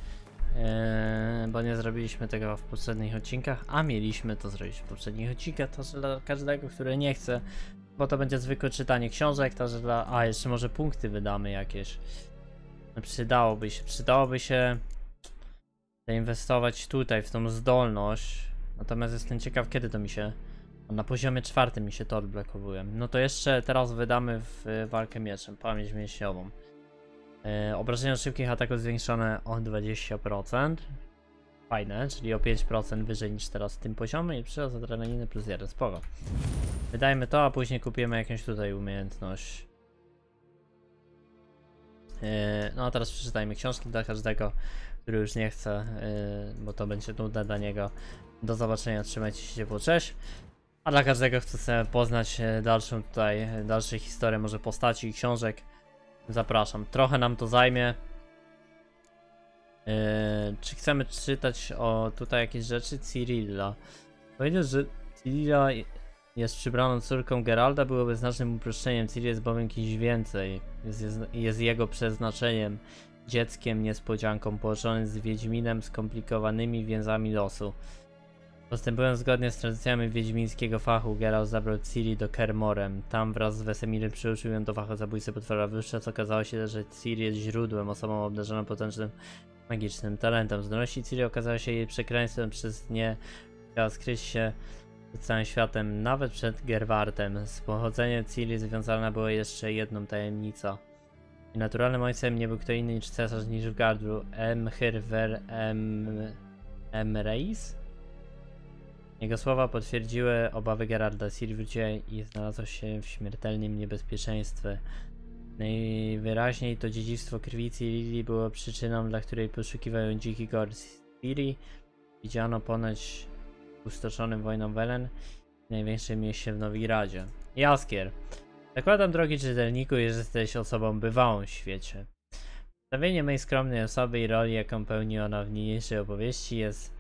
Yy, bo nie zrobiliśmy tego w poprzednich odcinkach, a mieliśmy to zrobić w poprzednich odcinkach. To dla każdego, który nie chce, bo to będzie zwykłe czytanie książek, to że dla... A, jeszcze może punkty wydamy jakieś. Przydałoby się, przydałoby się zainwestować tutaj, w tą zdolność. Natomiast jestem ciekaw, kiedy to mi się... Na poziomie czwartym mi się to odblokowuje. No to jeszcze teraz wydamy w walkę mieczem, pamięć mięśniową. Yy, obrażenia szybkich ataków zwiększone o dwadzieścia procent. Fajne, czyli o pięć procent wyżej niż teraz w tym poziomie i przyrost adrenaliny plus jeden, spoko. Wydajmy to, a później kupimy jakąś tutaj umiejętność. Yy, no a teraz przeczytajmy książki dla każdego, który już nie chce, yy, bo to będzie nudne dla niego. Do zobaczenia, trzymajcie się ciepło, cześć. A dla każdego, kto chce poznać dalszą tutaj, dalszą historię, może postaci i książek, zapraszam. Trochę nam to zajmie. Yy, czy chcemy czytać o tutaj jakieś rzeczy? Cirilla. Powiedział, że Cirilla jest przybraną córką Geralta, byłoby znacznym uproszczeniem. Ciri jest bowiem kimś więcej. Jest, jest, jest jego przeznaczeniem, dzieckiem, niespodzianką, połączonym z Wiedźminem, skomplikowanymi więzami losu. Postępując zgodnie z tradycjami wiedźmińskiego fachu, Geralt zabrał Ciri do Kaer Morhen. Tam wraz z Wesemirem przyuczył ją do fachu zabójcy potwora. Wówczas okazało się, że Ciri jest źródłem, osobą obdarzoną potężnym magicznym talentem. Zdolności Ciri okazały się jej przekraństwem, przez nie chciała skryć się przed całym światem, nawet przed Geraltem. Z pochodzeniem Ciri związana była jeszcze jedną tajemnicą. I naturalnym ojcem nie był kto inny niż cesarz Nilfgaardu, Emhyr var Emreis. Jego słowa potwierdziły obawy Geralta. Ciri wróciła i znalazła się w śmiertelnym niebezpieczeństwie. Najwyraźniej to dziedzictwo krwi Cirilli było przyczyną, dla której poszukiwają dziki Gon. Ciri widziano ponoć pustoszonym wojną Velen, największym mieście w Novigradzie. Jaskier. Zakładam, drogi czytelniku, że jesteś osobą bywałą w świecie. Przedstawienie mojej skromnej osoby i roli, jaką pełni ona w niniejszej opowieści, jest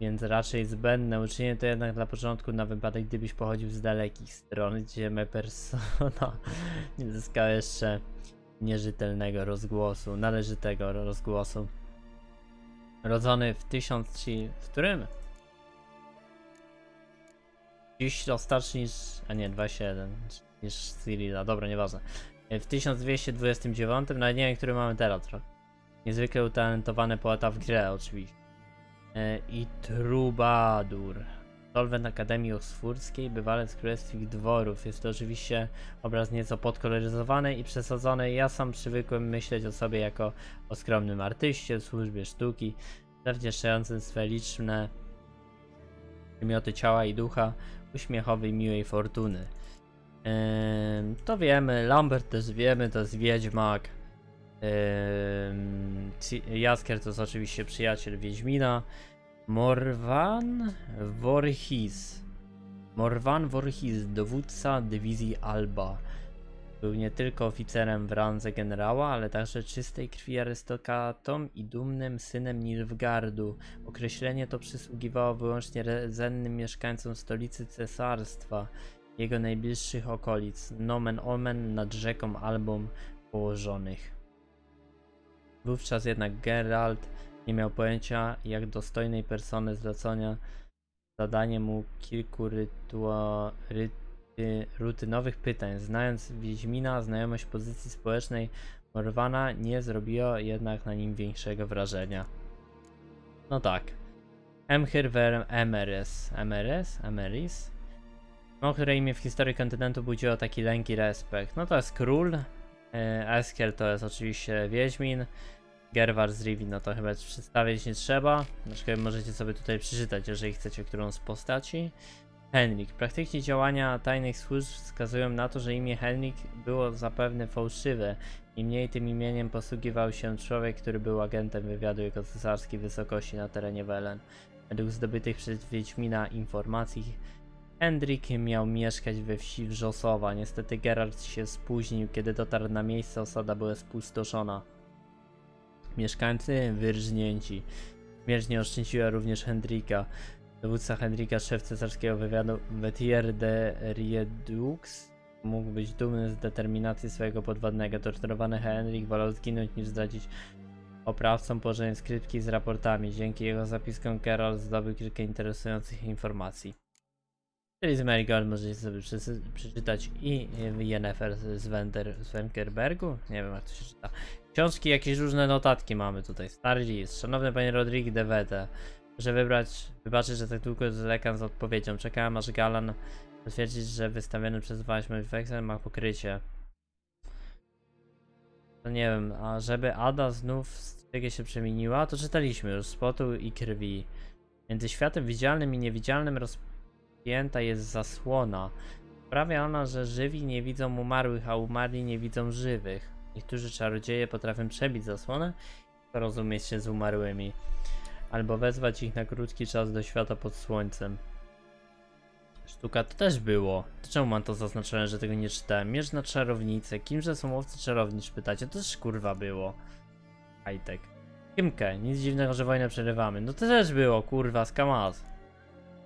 więc raczej zbędne. Uczynię to jednak dla początku, na wypadek gdybyś pochodził z dalekich stron, gdzie me persona nie zyskała jeszcze nierzetelnego rozgłosu, należytego rozgłosu. Rodzony w tysiąc... w którym? Dziś to starszy niż... a nie, dwadzieścia jeden, niż Cirilla, dobra, nieważne. W tysiąc dwieście dwudziestym dziewiątym, na dniach, który mamy teraz. Niezwykle utalentowany poeta w grę, oczywiście. I Trubadur. Absolwent Akademii Oksfordzkiej, bywalec królewskich dworów. Jest to oczywiście obraz nieco podkoloryzowany i przesadzony. Ja sam przywykłem myśleć o sobie jako o skromnym artyście w służbie sztuki, zawdzięczającym swe liczne przymioty ciała i ducha, uśmiechowej miłej fortuny. Yy, to wiemy, Lambert też wiemy, to jest Wiedźmak. Yy, Jaskier to jest oczywiście przyjaciel Wiedźmina. Morvran Voorhis. Morvran Voorhis, dowódca dywizji Alba. Był nie tylko oficerem w randze generała, ale także czystej krwi arystokratą i dumnym synem Nilfgardu. Określenie to przysługiwało wyłącznie rdzennym mieszkańcom stolicy cesarstwa, jego najbliższych okolic, nomen omen nad rzeką Albą położonych. Wówczas jednak Geralt nie miał pojęcia, jak dostojnej persony zlecenia zadanie mu kilku rytua... rytu... rutynowych pytań. Znając Wiedźmina, znajomość pozycji społecznej Morvana nie zrobiła jednak na nim większego wrażenia. No tak. Emhyr var Emreis. Emreis? Emreis? No, które imię w historii kontynentu budziło taki lęk i respekt. No to jest król. Eskel to jest oczywiście Wiedźmin. Gerwar z Rivi, no to chyba przedstawiać nie trzeba. Znaczy, możecie sobie tutaj przeczytać, jeżeli chcecie, którą z postaci. Hendrik. Praktycznie działania tajnych służb wskazują na to, że imię Hendrik było zapewne fałszywe. Niemniej tym imieniem posługiwał się człowiek, który był agentem wywiadu jego cesarskiej wysokości na terenie Velen. Według zdobytych przez Wiedźmina informacji Hendrik miał mieszkać we wsi Wrzosowa. Niestety Geralt się spóźnił, kiedy dotarł na miejsce, osada była spustoszona. Mieszkańcy wyrżnięci. Śmierć nie oszczędziła również Hendrika. Dowódca Hendrika, szef cesarskiego wywiadu Vattier de Rideaux, mógł być dumny z determinacji swojego podwładnego. Torturowany Henrik wolał zginąć niż zdradzić oprawcom położenie skrytki z raportami. Dzięki jego zapiskom Geralt zdobył kilka interesujących informacji. Triss Merigold możecie sobie przeczytać i Yennefer z Wengerbergu. Nie wiem, jak to się czyta. Książki, jakieś różne notatki mamy tutaj. Stary list. Szanowny panie Rodrigue de Vete. Że wybrać, wybaczyć, że tak długo zwlekam z odpowiedzią. Czekałem, aż Galan potwierdzi, że wystawiony przez Waśmę weksel ma pokrycie. No nie wiem, a żeby Ada znów z czegoś się przemieniła, to czytaliśmy już spotu i krwi. Między światem widzialnym i niewidzialnym rozpięta jest zasłona. Sprawia ona, że żywi nie widzą umarłych, a umarli nie widzą żywych. Niektórzy czarodzieje potrafią przebić zasłonę i porozumieć się z umarłymi. Albo wezwać ich na krótki czas do świata pod słońcem. Sztuka to też było. To czemu mam to zaznaczone, że tego nie czytałem? Mierz na czarownicę. Kimże są łowcy czarownicz? Pytacie. To też kurwa było. Hightech. Kimkę. Nic dziwnego, że wojnę przerywamy. No to też było, kurwa, skamaz.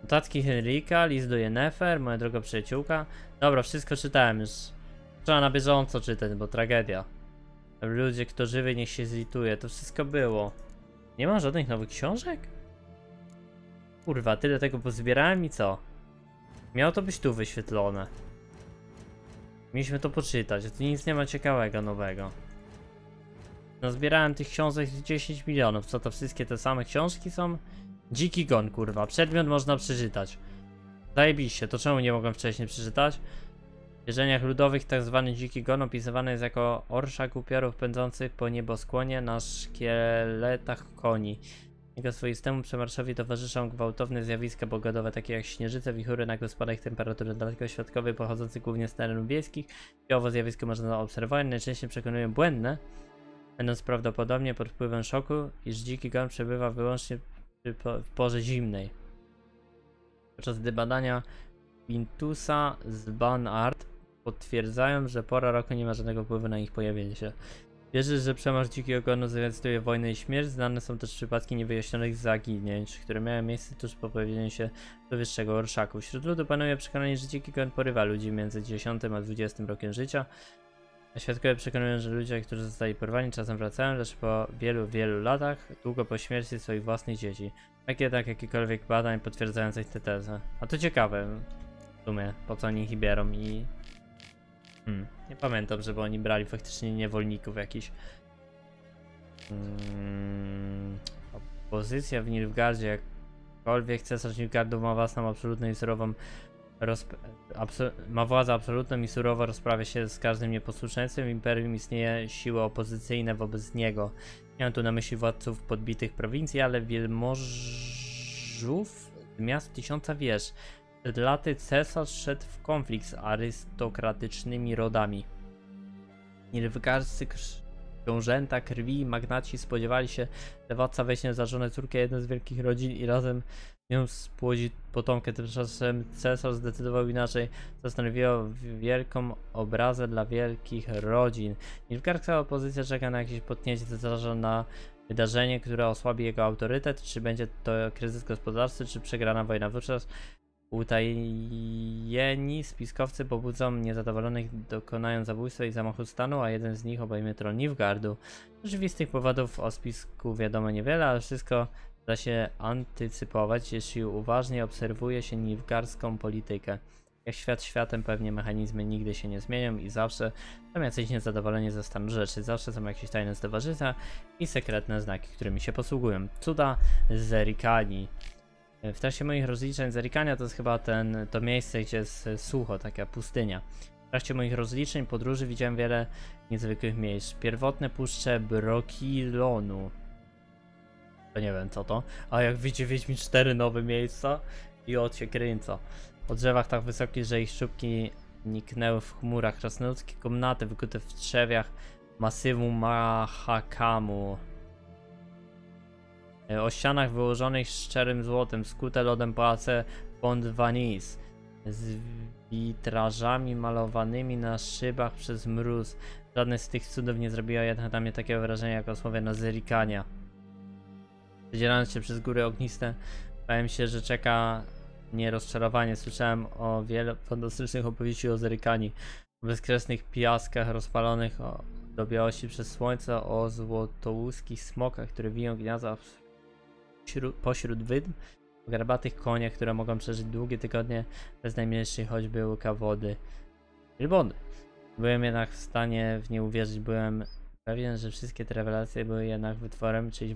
Notatki Henrika, list do Yennefer, moja droga przyjaciółka. Dobra, wszystko czytałem już. Trzeba na bieżąco czytać, bo tragedia. Ludzie, kto żywy, niech się zlituje. To wszystko było. Nie ma żadnych nowych książek? Kurwa, tyle tego pozbierałem i co? Miało to być tu wyświetlone. Mieliśmy to poczytać, a tu nic nie ma ciekawego nowego. Nazbierałem tych książek dziesięć milionów. Co to wszystkie te same książki są? Dziki Gon, kurwa. Przedmiot można przeczytać. Zajebiście, to czemu nie mogłem wcześniej przeczytać? W wierzeniach ludowych tak zwany Dziki Gon opisywany jest jako orszak upiorów pędzących po nieboskłonie na szkieletach koni. Jego swoistemu przemarszowi towarzyszą gwałtowne zjawiska pogodowe, takie jak śnieżyce, wichury, nagły spadek temperatury, dlatego świadkowie pochodzący głównie z terenów wiejskich i owo zjawisko można zaobserwować, najczęściej przekonują błędne, będąc prawdopodobnie pod wpływem szoku, iż Dziki Gon przebywa wyłącznie w porze zimnej. Podczas gdy badania Pintusa z Banard potwierdzają, że pora roku nie ma żadnego wpływu na ich pojawienie się. Wierzy, że przemarsz Dzikiego Gonu zwiastuje wojnę i śmierć. Znane są też przypadki niewyjaśnionych zaginięć, które miały miejsce tuż po pojawieniu się powyższego orszaku. Wśród ludu panuje przekonanie, że Dziki Gon porywa ludzi między dziesiątym a dwudziestym rokiem życia. A świadkowie przekonują, że ludzie, którzy zostali porwani, czasem wracają, lecz po wielu, wielu latach, długo po śmierci swoich własnych dzieci. Tak jednak jakikolwiek badań potwierdzających tę tezę. A to ciekawe. W sumie, po co oni ich biorą i... Hmm, nie pamiętam, żeby oni brali faktycznie niewolników jakichś. Hmm, opozycja w Nilfgardzie, jakkolwiek cesarz Nilfgardu ma władzę absolutną i surową... Rozp abso ma władzę absolutną i surowo rozprawia się z każdym nieposłuszeństwem. W imperium istnieje siły opozycyjne wobec niego. Nie mam tu na myśli władców podbitych prowincji, ale wielmożów miast tysiąca wież. Przed laty cesarz szedł w konflikt z arystokratycznymi rodami. Nilfgardzcy książęta krwi i magnaci spodziewali się, że władca weźmie za żonę córkę jednej z wielkich rodzin i razem nią spłodzi potomkę. Tymczasem cesarz zdecydował inaczej, co stanowiło wielką obrazę dla wielkich rodzin. Nilfgardzka opozycja czeka na jakieś potknięcie cesarza, na wydarzenie, które osłabi jego autorytet. Czy będzie to kryzys gospodarczy, czy przegrana wojna. Wówczas utajeni spiskowcy pobudzą niezadowolonych, dokonają zabójstwa i zamachu stanu, a jeden z nich obejmie tron Nilfgaardu. Rzeczywistych powodów o spisku wiadomo niewiele, ale wszystko da się antycypować, jeśli uważnie obserwuje się nilfgaardzką politykę. Jak świat światem, pewnie mechanizmy nigdy się nie zmienią i zawsze są jacyś niezadowoleni ze stanu rzeczy. Zawsze są jakieś tajne stowarzyszenia i sekretne znaki, którymi się posługują. Cuda Zerrikanii. W trakcie moich rozliczeń Zerrikania to jest chyba ten, to miejsce, gdzie jest sucho, taka pustynia. W trakcie moich rozliczeń podróży widziałem wiele niezwykłych miejsc. Pierwotne puszcze Brokilonu. To nie wiem co to. A jak widzicie, Wiedźmin cztery nowe miejsca i od się kręca. O drzewach tak wysokich, że ich szubki niknęły w chmurach. Krasnoludzkie komnaty wykute w trzewiach masywu Mahakamu. O ścianach wyłożonych szczerym złotem, skute lodem pałace Voorhis, z witrażami malowanymi na szybach przez mróz. Żadne z tych cudów nie zrobiło jednak na mnie takiego wrażenia jak osławiona Zerrikania. Przedzierając się przez góry ogniste, bałem się, że czeka mnie rozczarowanie. Słyszałem o wielu fantastycznych opowieści o Zerrikanii, o bezkresnych piaskach rozpalonych, o do białości przez słońce, o złotołuskich smokach, które wiją gniazda pośród wydm, o garbatych koniach, które mogą przeżyć długie tygodnie bez najmniejszej choćby łyka wody. Rybony. Byłem jednak w stanie w nie uwierzyć, byłem pewien, że wszystkie te rewelacje były jednak wytworem czyjś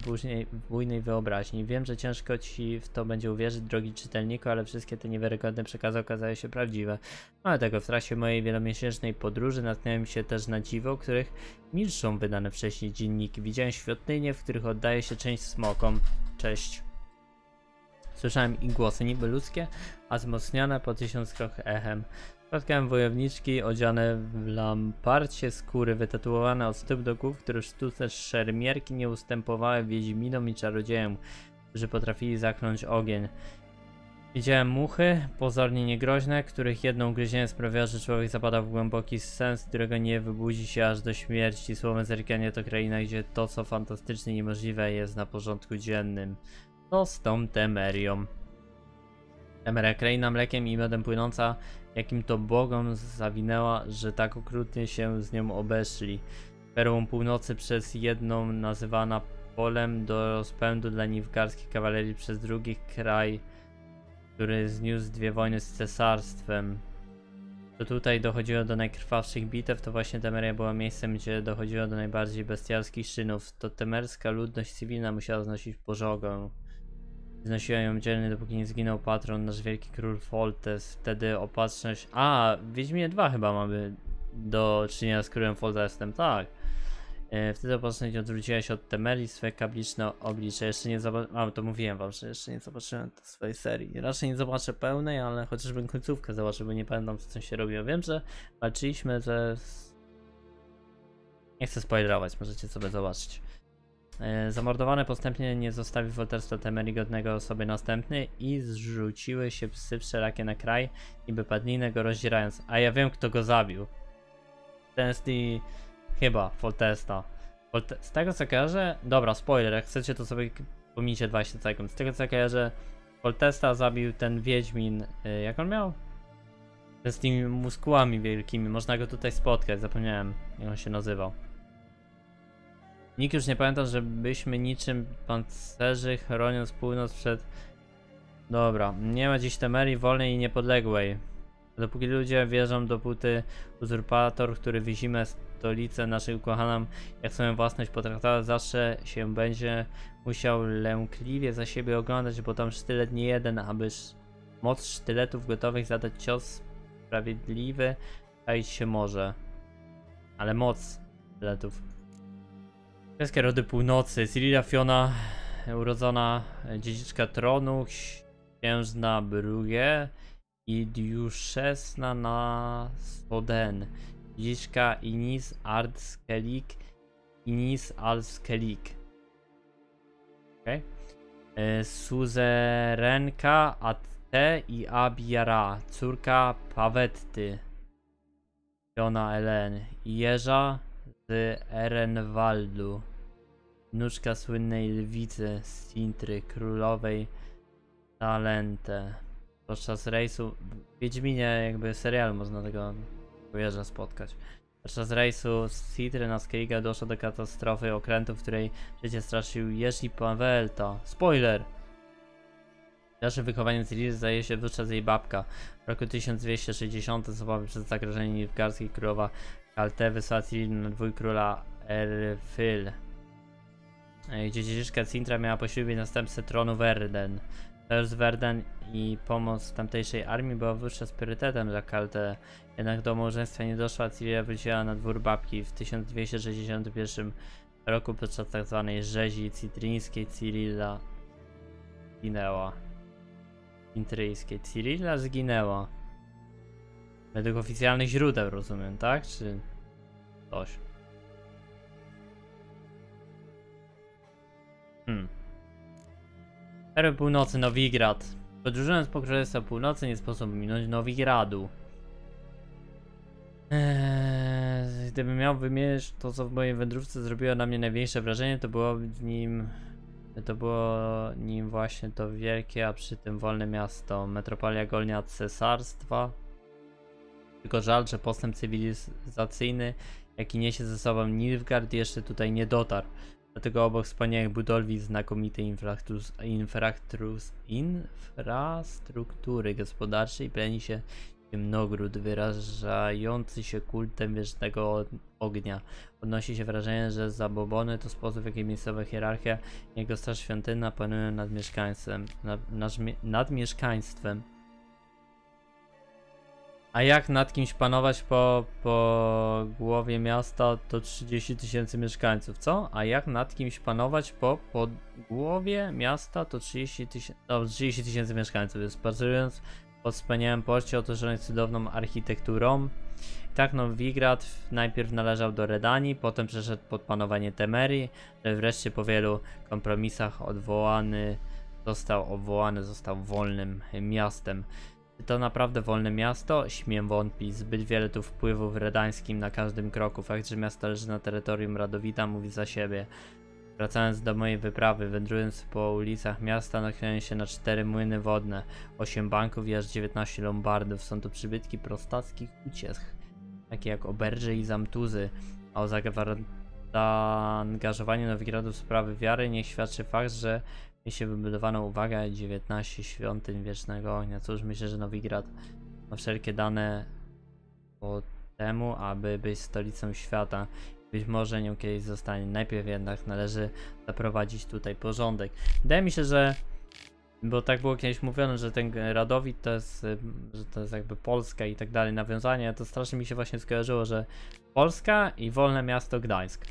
bujnej wyobraźni. Wiem, że ciężko ci w to będzie uwierzyć, drogi czytelniku, ale wszystkie te niewiarygodne przekazy okazały się prawdziwe. Mało tego, w trakcie mojej wielomiesięcznej podróży natknąłem się też na dziwo, o których milczą wydane wcześniej dzienniki. Widziałem świątynie, w których oddaje się część smokom. Cześć. Słyszałem ich głosy niby ludzkie, a wzmocnione po tysiąckrotnym echem. Spotkałem wojowniczki odziane w lamparcie skóry, wytatuowane od stóp do głów, które w sztuce szermierki nie ustępowały wiedźminom i czarodziejom, którzy potrafili zakląć ogień. Widziałem muchy, pozornie niegroźne, których jedno ugryzienie sprawiało, że człowiek zapada w głęboki sen, z którego nie wybudzi się aż do śmierci. Słowem, Zerrikania to kraina, gdzie to, co fantastyczne i niemożliwe, jest na porządku dziennym. To z tą Temerią. Temeria, kraina mlekiem i miodem płynąca, jakim to bogom zawinęła, że tak okrutnie się z nią obeszli. Perłą północy przez jedną nazywana polem do rozpędu dla nilfgaardzkiej kawalerii, przez drugich kraj, który zniósł dwie wojny z cesarstwem. To tutaj dochodziło do najkrwawszych bitew, to właśnie Temeria była miejscem, gdzie dochodziło do najbardziej bestialskich czynów. To temerska ludność cywilna musiała znosić pożogę. Znosiła ją dzielnie, dopóki nie zginął patron, nasz wielki król Foltest. Wtedy opatrzność... A, w Wiedźminie dwa chyba mamy do czynienia z królem Foltestem, tak. E, wtedy opatrzność odwróciła się od Temerii, swoje kabliczne oblicze. Jeszcze nie zobaczyłem... A, to mówiłem wam, że jeszcze nie zobaczyłem swojej serii. Raczej nie zobaczę pełnej, ale chociażbym końcówkę zobaczył, bo nie pamiętam, co się robiło. Wiem, że walczyliśmy ze... Nie chcę spoilerować, możecie sobie zobaczyć. Zamordowane postępnie nie zostawił wolterstwa Temerii godnego sobie następny i zrzuciły się psy wszelakie na kraj, niby padlinę go rozdzierając. A ja wiem, kto go zabił. Tęsty chyba Foltesta. Folte z tego co kojarzę, dobra, spoiler, jak chcecie to sobie pomijcie dwadzieścia sekund. Z tego co kojarzę, Foltesta zabił ten wiedźmin, jak on miał? Z tymi muskułami wielkimi, można go tutaj spotkać, zapomniałem jak on się nazywał. Nikt już nie pamięta, żebyśmy niczym pancerzy chroniąc północ przed... Dobra, nie ma dziś Temerii wolnej i niepodległej. Dopóki ludzie wierzą, dopóty uzurpator, który wyzimę stolicę naszych ukochaną jak swoją własność potraktował, zawsze się będzie musiał lękliwie za siebie oglądać, bo tam sztylet nie jeden, aby moc sztyletów gotowych zadać cios sprawiedliwy czaić się może. Ale moc sztyletów. Jaskier rody północy, Cirilla Fiona, urodzona dziedziczka tronu, księżna Brugge i diuszesna na Soden. Dziszka Inis Ard Skelik, Inis Ard Skelik. Okay. E, Suzerenka Atte i Abiara, córka Pawetty, Fiona Elen i Jerza z Erenwaldu, wnuczka słynnej lwicy z Cintry, królowej Talente. Podczas rejsu w Wiedźminie jakby serial można tego Jerza spotkać. Podczas rejsu z Cintry na Skellige doszło do katastrofy okrętu, w której życie stracił Jerzy Pawelta. Spoiler! Dalsze wychowanie Ciri zdaje się wówczas jej babka. W roku tysiąc dwieście sześćdziesiątym z obawy przed zagrożeniem nilfgardzkich królowa Kalte wysłała Ciri na dwój króla Erfil, gdzie dziedziczka Cintra miała poślubić następcę tronu Werden. Sojusz z Werden i pomoc tamtejszej armii była wówczas priorytetem dla Kalte, jednak do małżeństwa nie doszła, a Ciri wróciła na dwór babki. W tysiąc dwieście sześćdziesiątym pierwszym roku podczas tzw. rzezi citrińskiej Cirilla zginęła. Cintryjskiej Cirilla zginęła. Według oficjalnych źródeł, rozumiem, tak? Czy coś? Hmm. Pery Północy, Novigrad. Podróżując po Królestwo Północy nie sposób minąć Novigradu. Eee, gdybym miał wymierzyć to, co w mojej wędrówce zrobiło na mnie największe wrażenie, to było w nim... To było nim właśnie to wielkie, a przy tym wolne miasto. Metropolia Golnia Cesarstwa. Tylko żal, że postęp cywilizacyjny, jaki niesie ze sobą Nilfgaard, jeszcze tutaj nie dotarł. Dlatego obok wspaniałych budowli znakomitej infrastruktury, infrastruktury, infrastruktury gospodarczej pleni się ciemnogród wyrażający się kultem wiecznego ognia. Odnosi się wrażenie, że zabobony to sposób, w jaki miejscowa hierarchia i jego straż świątynna panują nad mieszkaństwem. Nad, nad, nad mieszkaństwem. A jak nad kimś panować po, po głowie miasta to trzydzieści tysięcy mieszkańców, co? A jak nad kimś panować po, po głowie miasta to trzydzieści tysięcy mieszkańców. Więc bazując po wspaniałym porcie otoczonym cudowną architekturą. I tak Novigrad najpierw należał do Redanii, potem przeszedł pod panowanie Temerii, ale wreszcie po wielu kompromisach odwołany został, obwołany został wolnym miastem. Czy to naprawdę wolne miasto? Śmiem wątpić. Zbyt wiele tu wpływów redańskim na każdym kroku. Fakt, że miasto leży na terytorium Radowida, mówi za siebie. Wracając do mojej wyprawy, wędrując po ulicach miasta, nachyliłem się na cztery młyny wodne, osiem banków i aż dziewiętnaście lombardów. Są to przybytki prostackich uciech, takie jak oberże i zamtuzy. A o zaangażowaniu Novigradu w sprawy wiary niech świadczy fakt, że mi się wybudowano, uwaga, dziewiętnaście świątyń wiecznego ognia. Cóż, myślę, że Novigrad ma wszelkie dane po temu, aby być stolicą świata. Być może nią kiedyś zostanie. Najpierw jednak należy zaprowadzić tutaj porządek. Wydaje mi się, że... Bo tak było kiedyś mówione, że ten Radowid to jest, że to jest jakby Polska i tak dalej, nawiązanie. To strasznie mi się właśnie skojarzyło, że Polska i wolne miasto Gdańsk.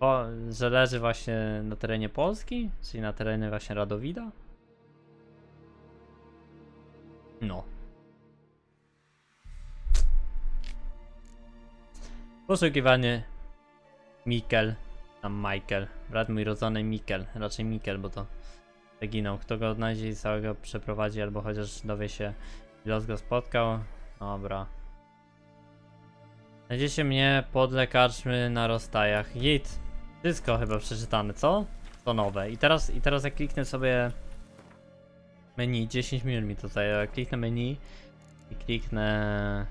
Bo, że leży właśnie na terenie Polski, czyli na terenie właśnie Radowida. No. Poszukiwanie Mikkel, tam Michael, brat mój rodzony Mikkel, raczej Mikkel, bo to zaginął. Kto go odnajdzie i całego przeprowadzi, albo chociaż dowie się, los go spotkał. Dobra. Znajdziecie mnie pod lekarczmy na rozstajach. Git. Wszystko chyba przeczytane, co? To nowe. I teraz, i teraz jak kliknę sobie menu, dziesięć minut mi to zajęło. Jak kliknę menu i kliknę...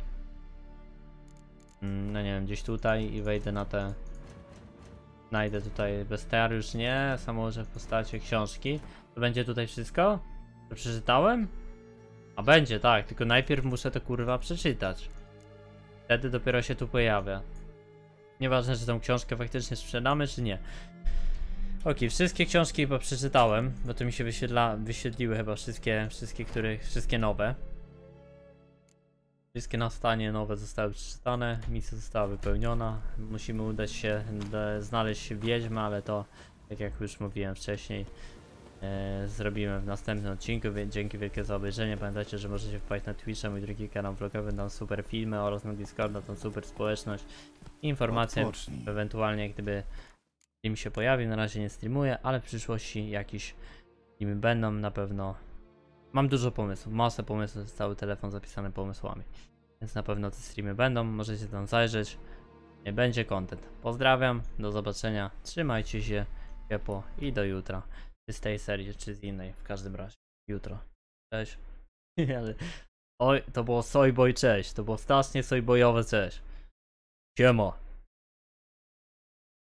No nie wiem, gdzieś tutaj i wejdę na te... Znajdę tutaj bestiariusz, nie, samouczek w postaci książki. To będzie tutaj wszystko? To przeczytałem? A będzie, tak, tylko najpierw muszę to kurwa przeczytać. Wtedy dopiero się tu pojawia. Nieważne, czy tą książkę faktycznie sprzedamy, czy nie. Ok, wszystkie książki chyba przeczytałem, bo to mi się wyświetla, wyświetliły chyba wszystkie, wszystkie, których, wszystkie nowe. Wszystkie na stanie nowe zostały przeczytane, misja została wypełniona. Musimy udać się, znaleźć wiedźmę, ale to, tak jak już mówiłem wcześniej, e, zrobimy w następnym odcinku. Dzięki wielkie za obejrzenie. Pamiętajcie, że możecie wpaść na Twitcha, mój drugi kanał vlogowy, tam super filmy, oraz na Discorda, tam super społeczność, informacje, Odpocznij. ewentualnie gdyby film się pojawił. Na razie nie streamuję, ale w przyszłości jakiś filmy będą na pewno. Mam dużo pomysłów, masę pomysłów, cały telefon zapisany pomysłami. Więc na pewno te streamy będą, możecie tam zajrzeć. Będzie content. Pozdrawiam, do zobaczenia, trzymajcie się ciepło i do jutra. Czy z tej serii, czy z innej, w każdym razie. Jutro. Cześć. Oj, to było sojboj, cześć. To było strasznie sojbojowe, cześć. Siema.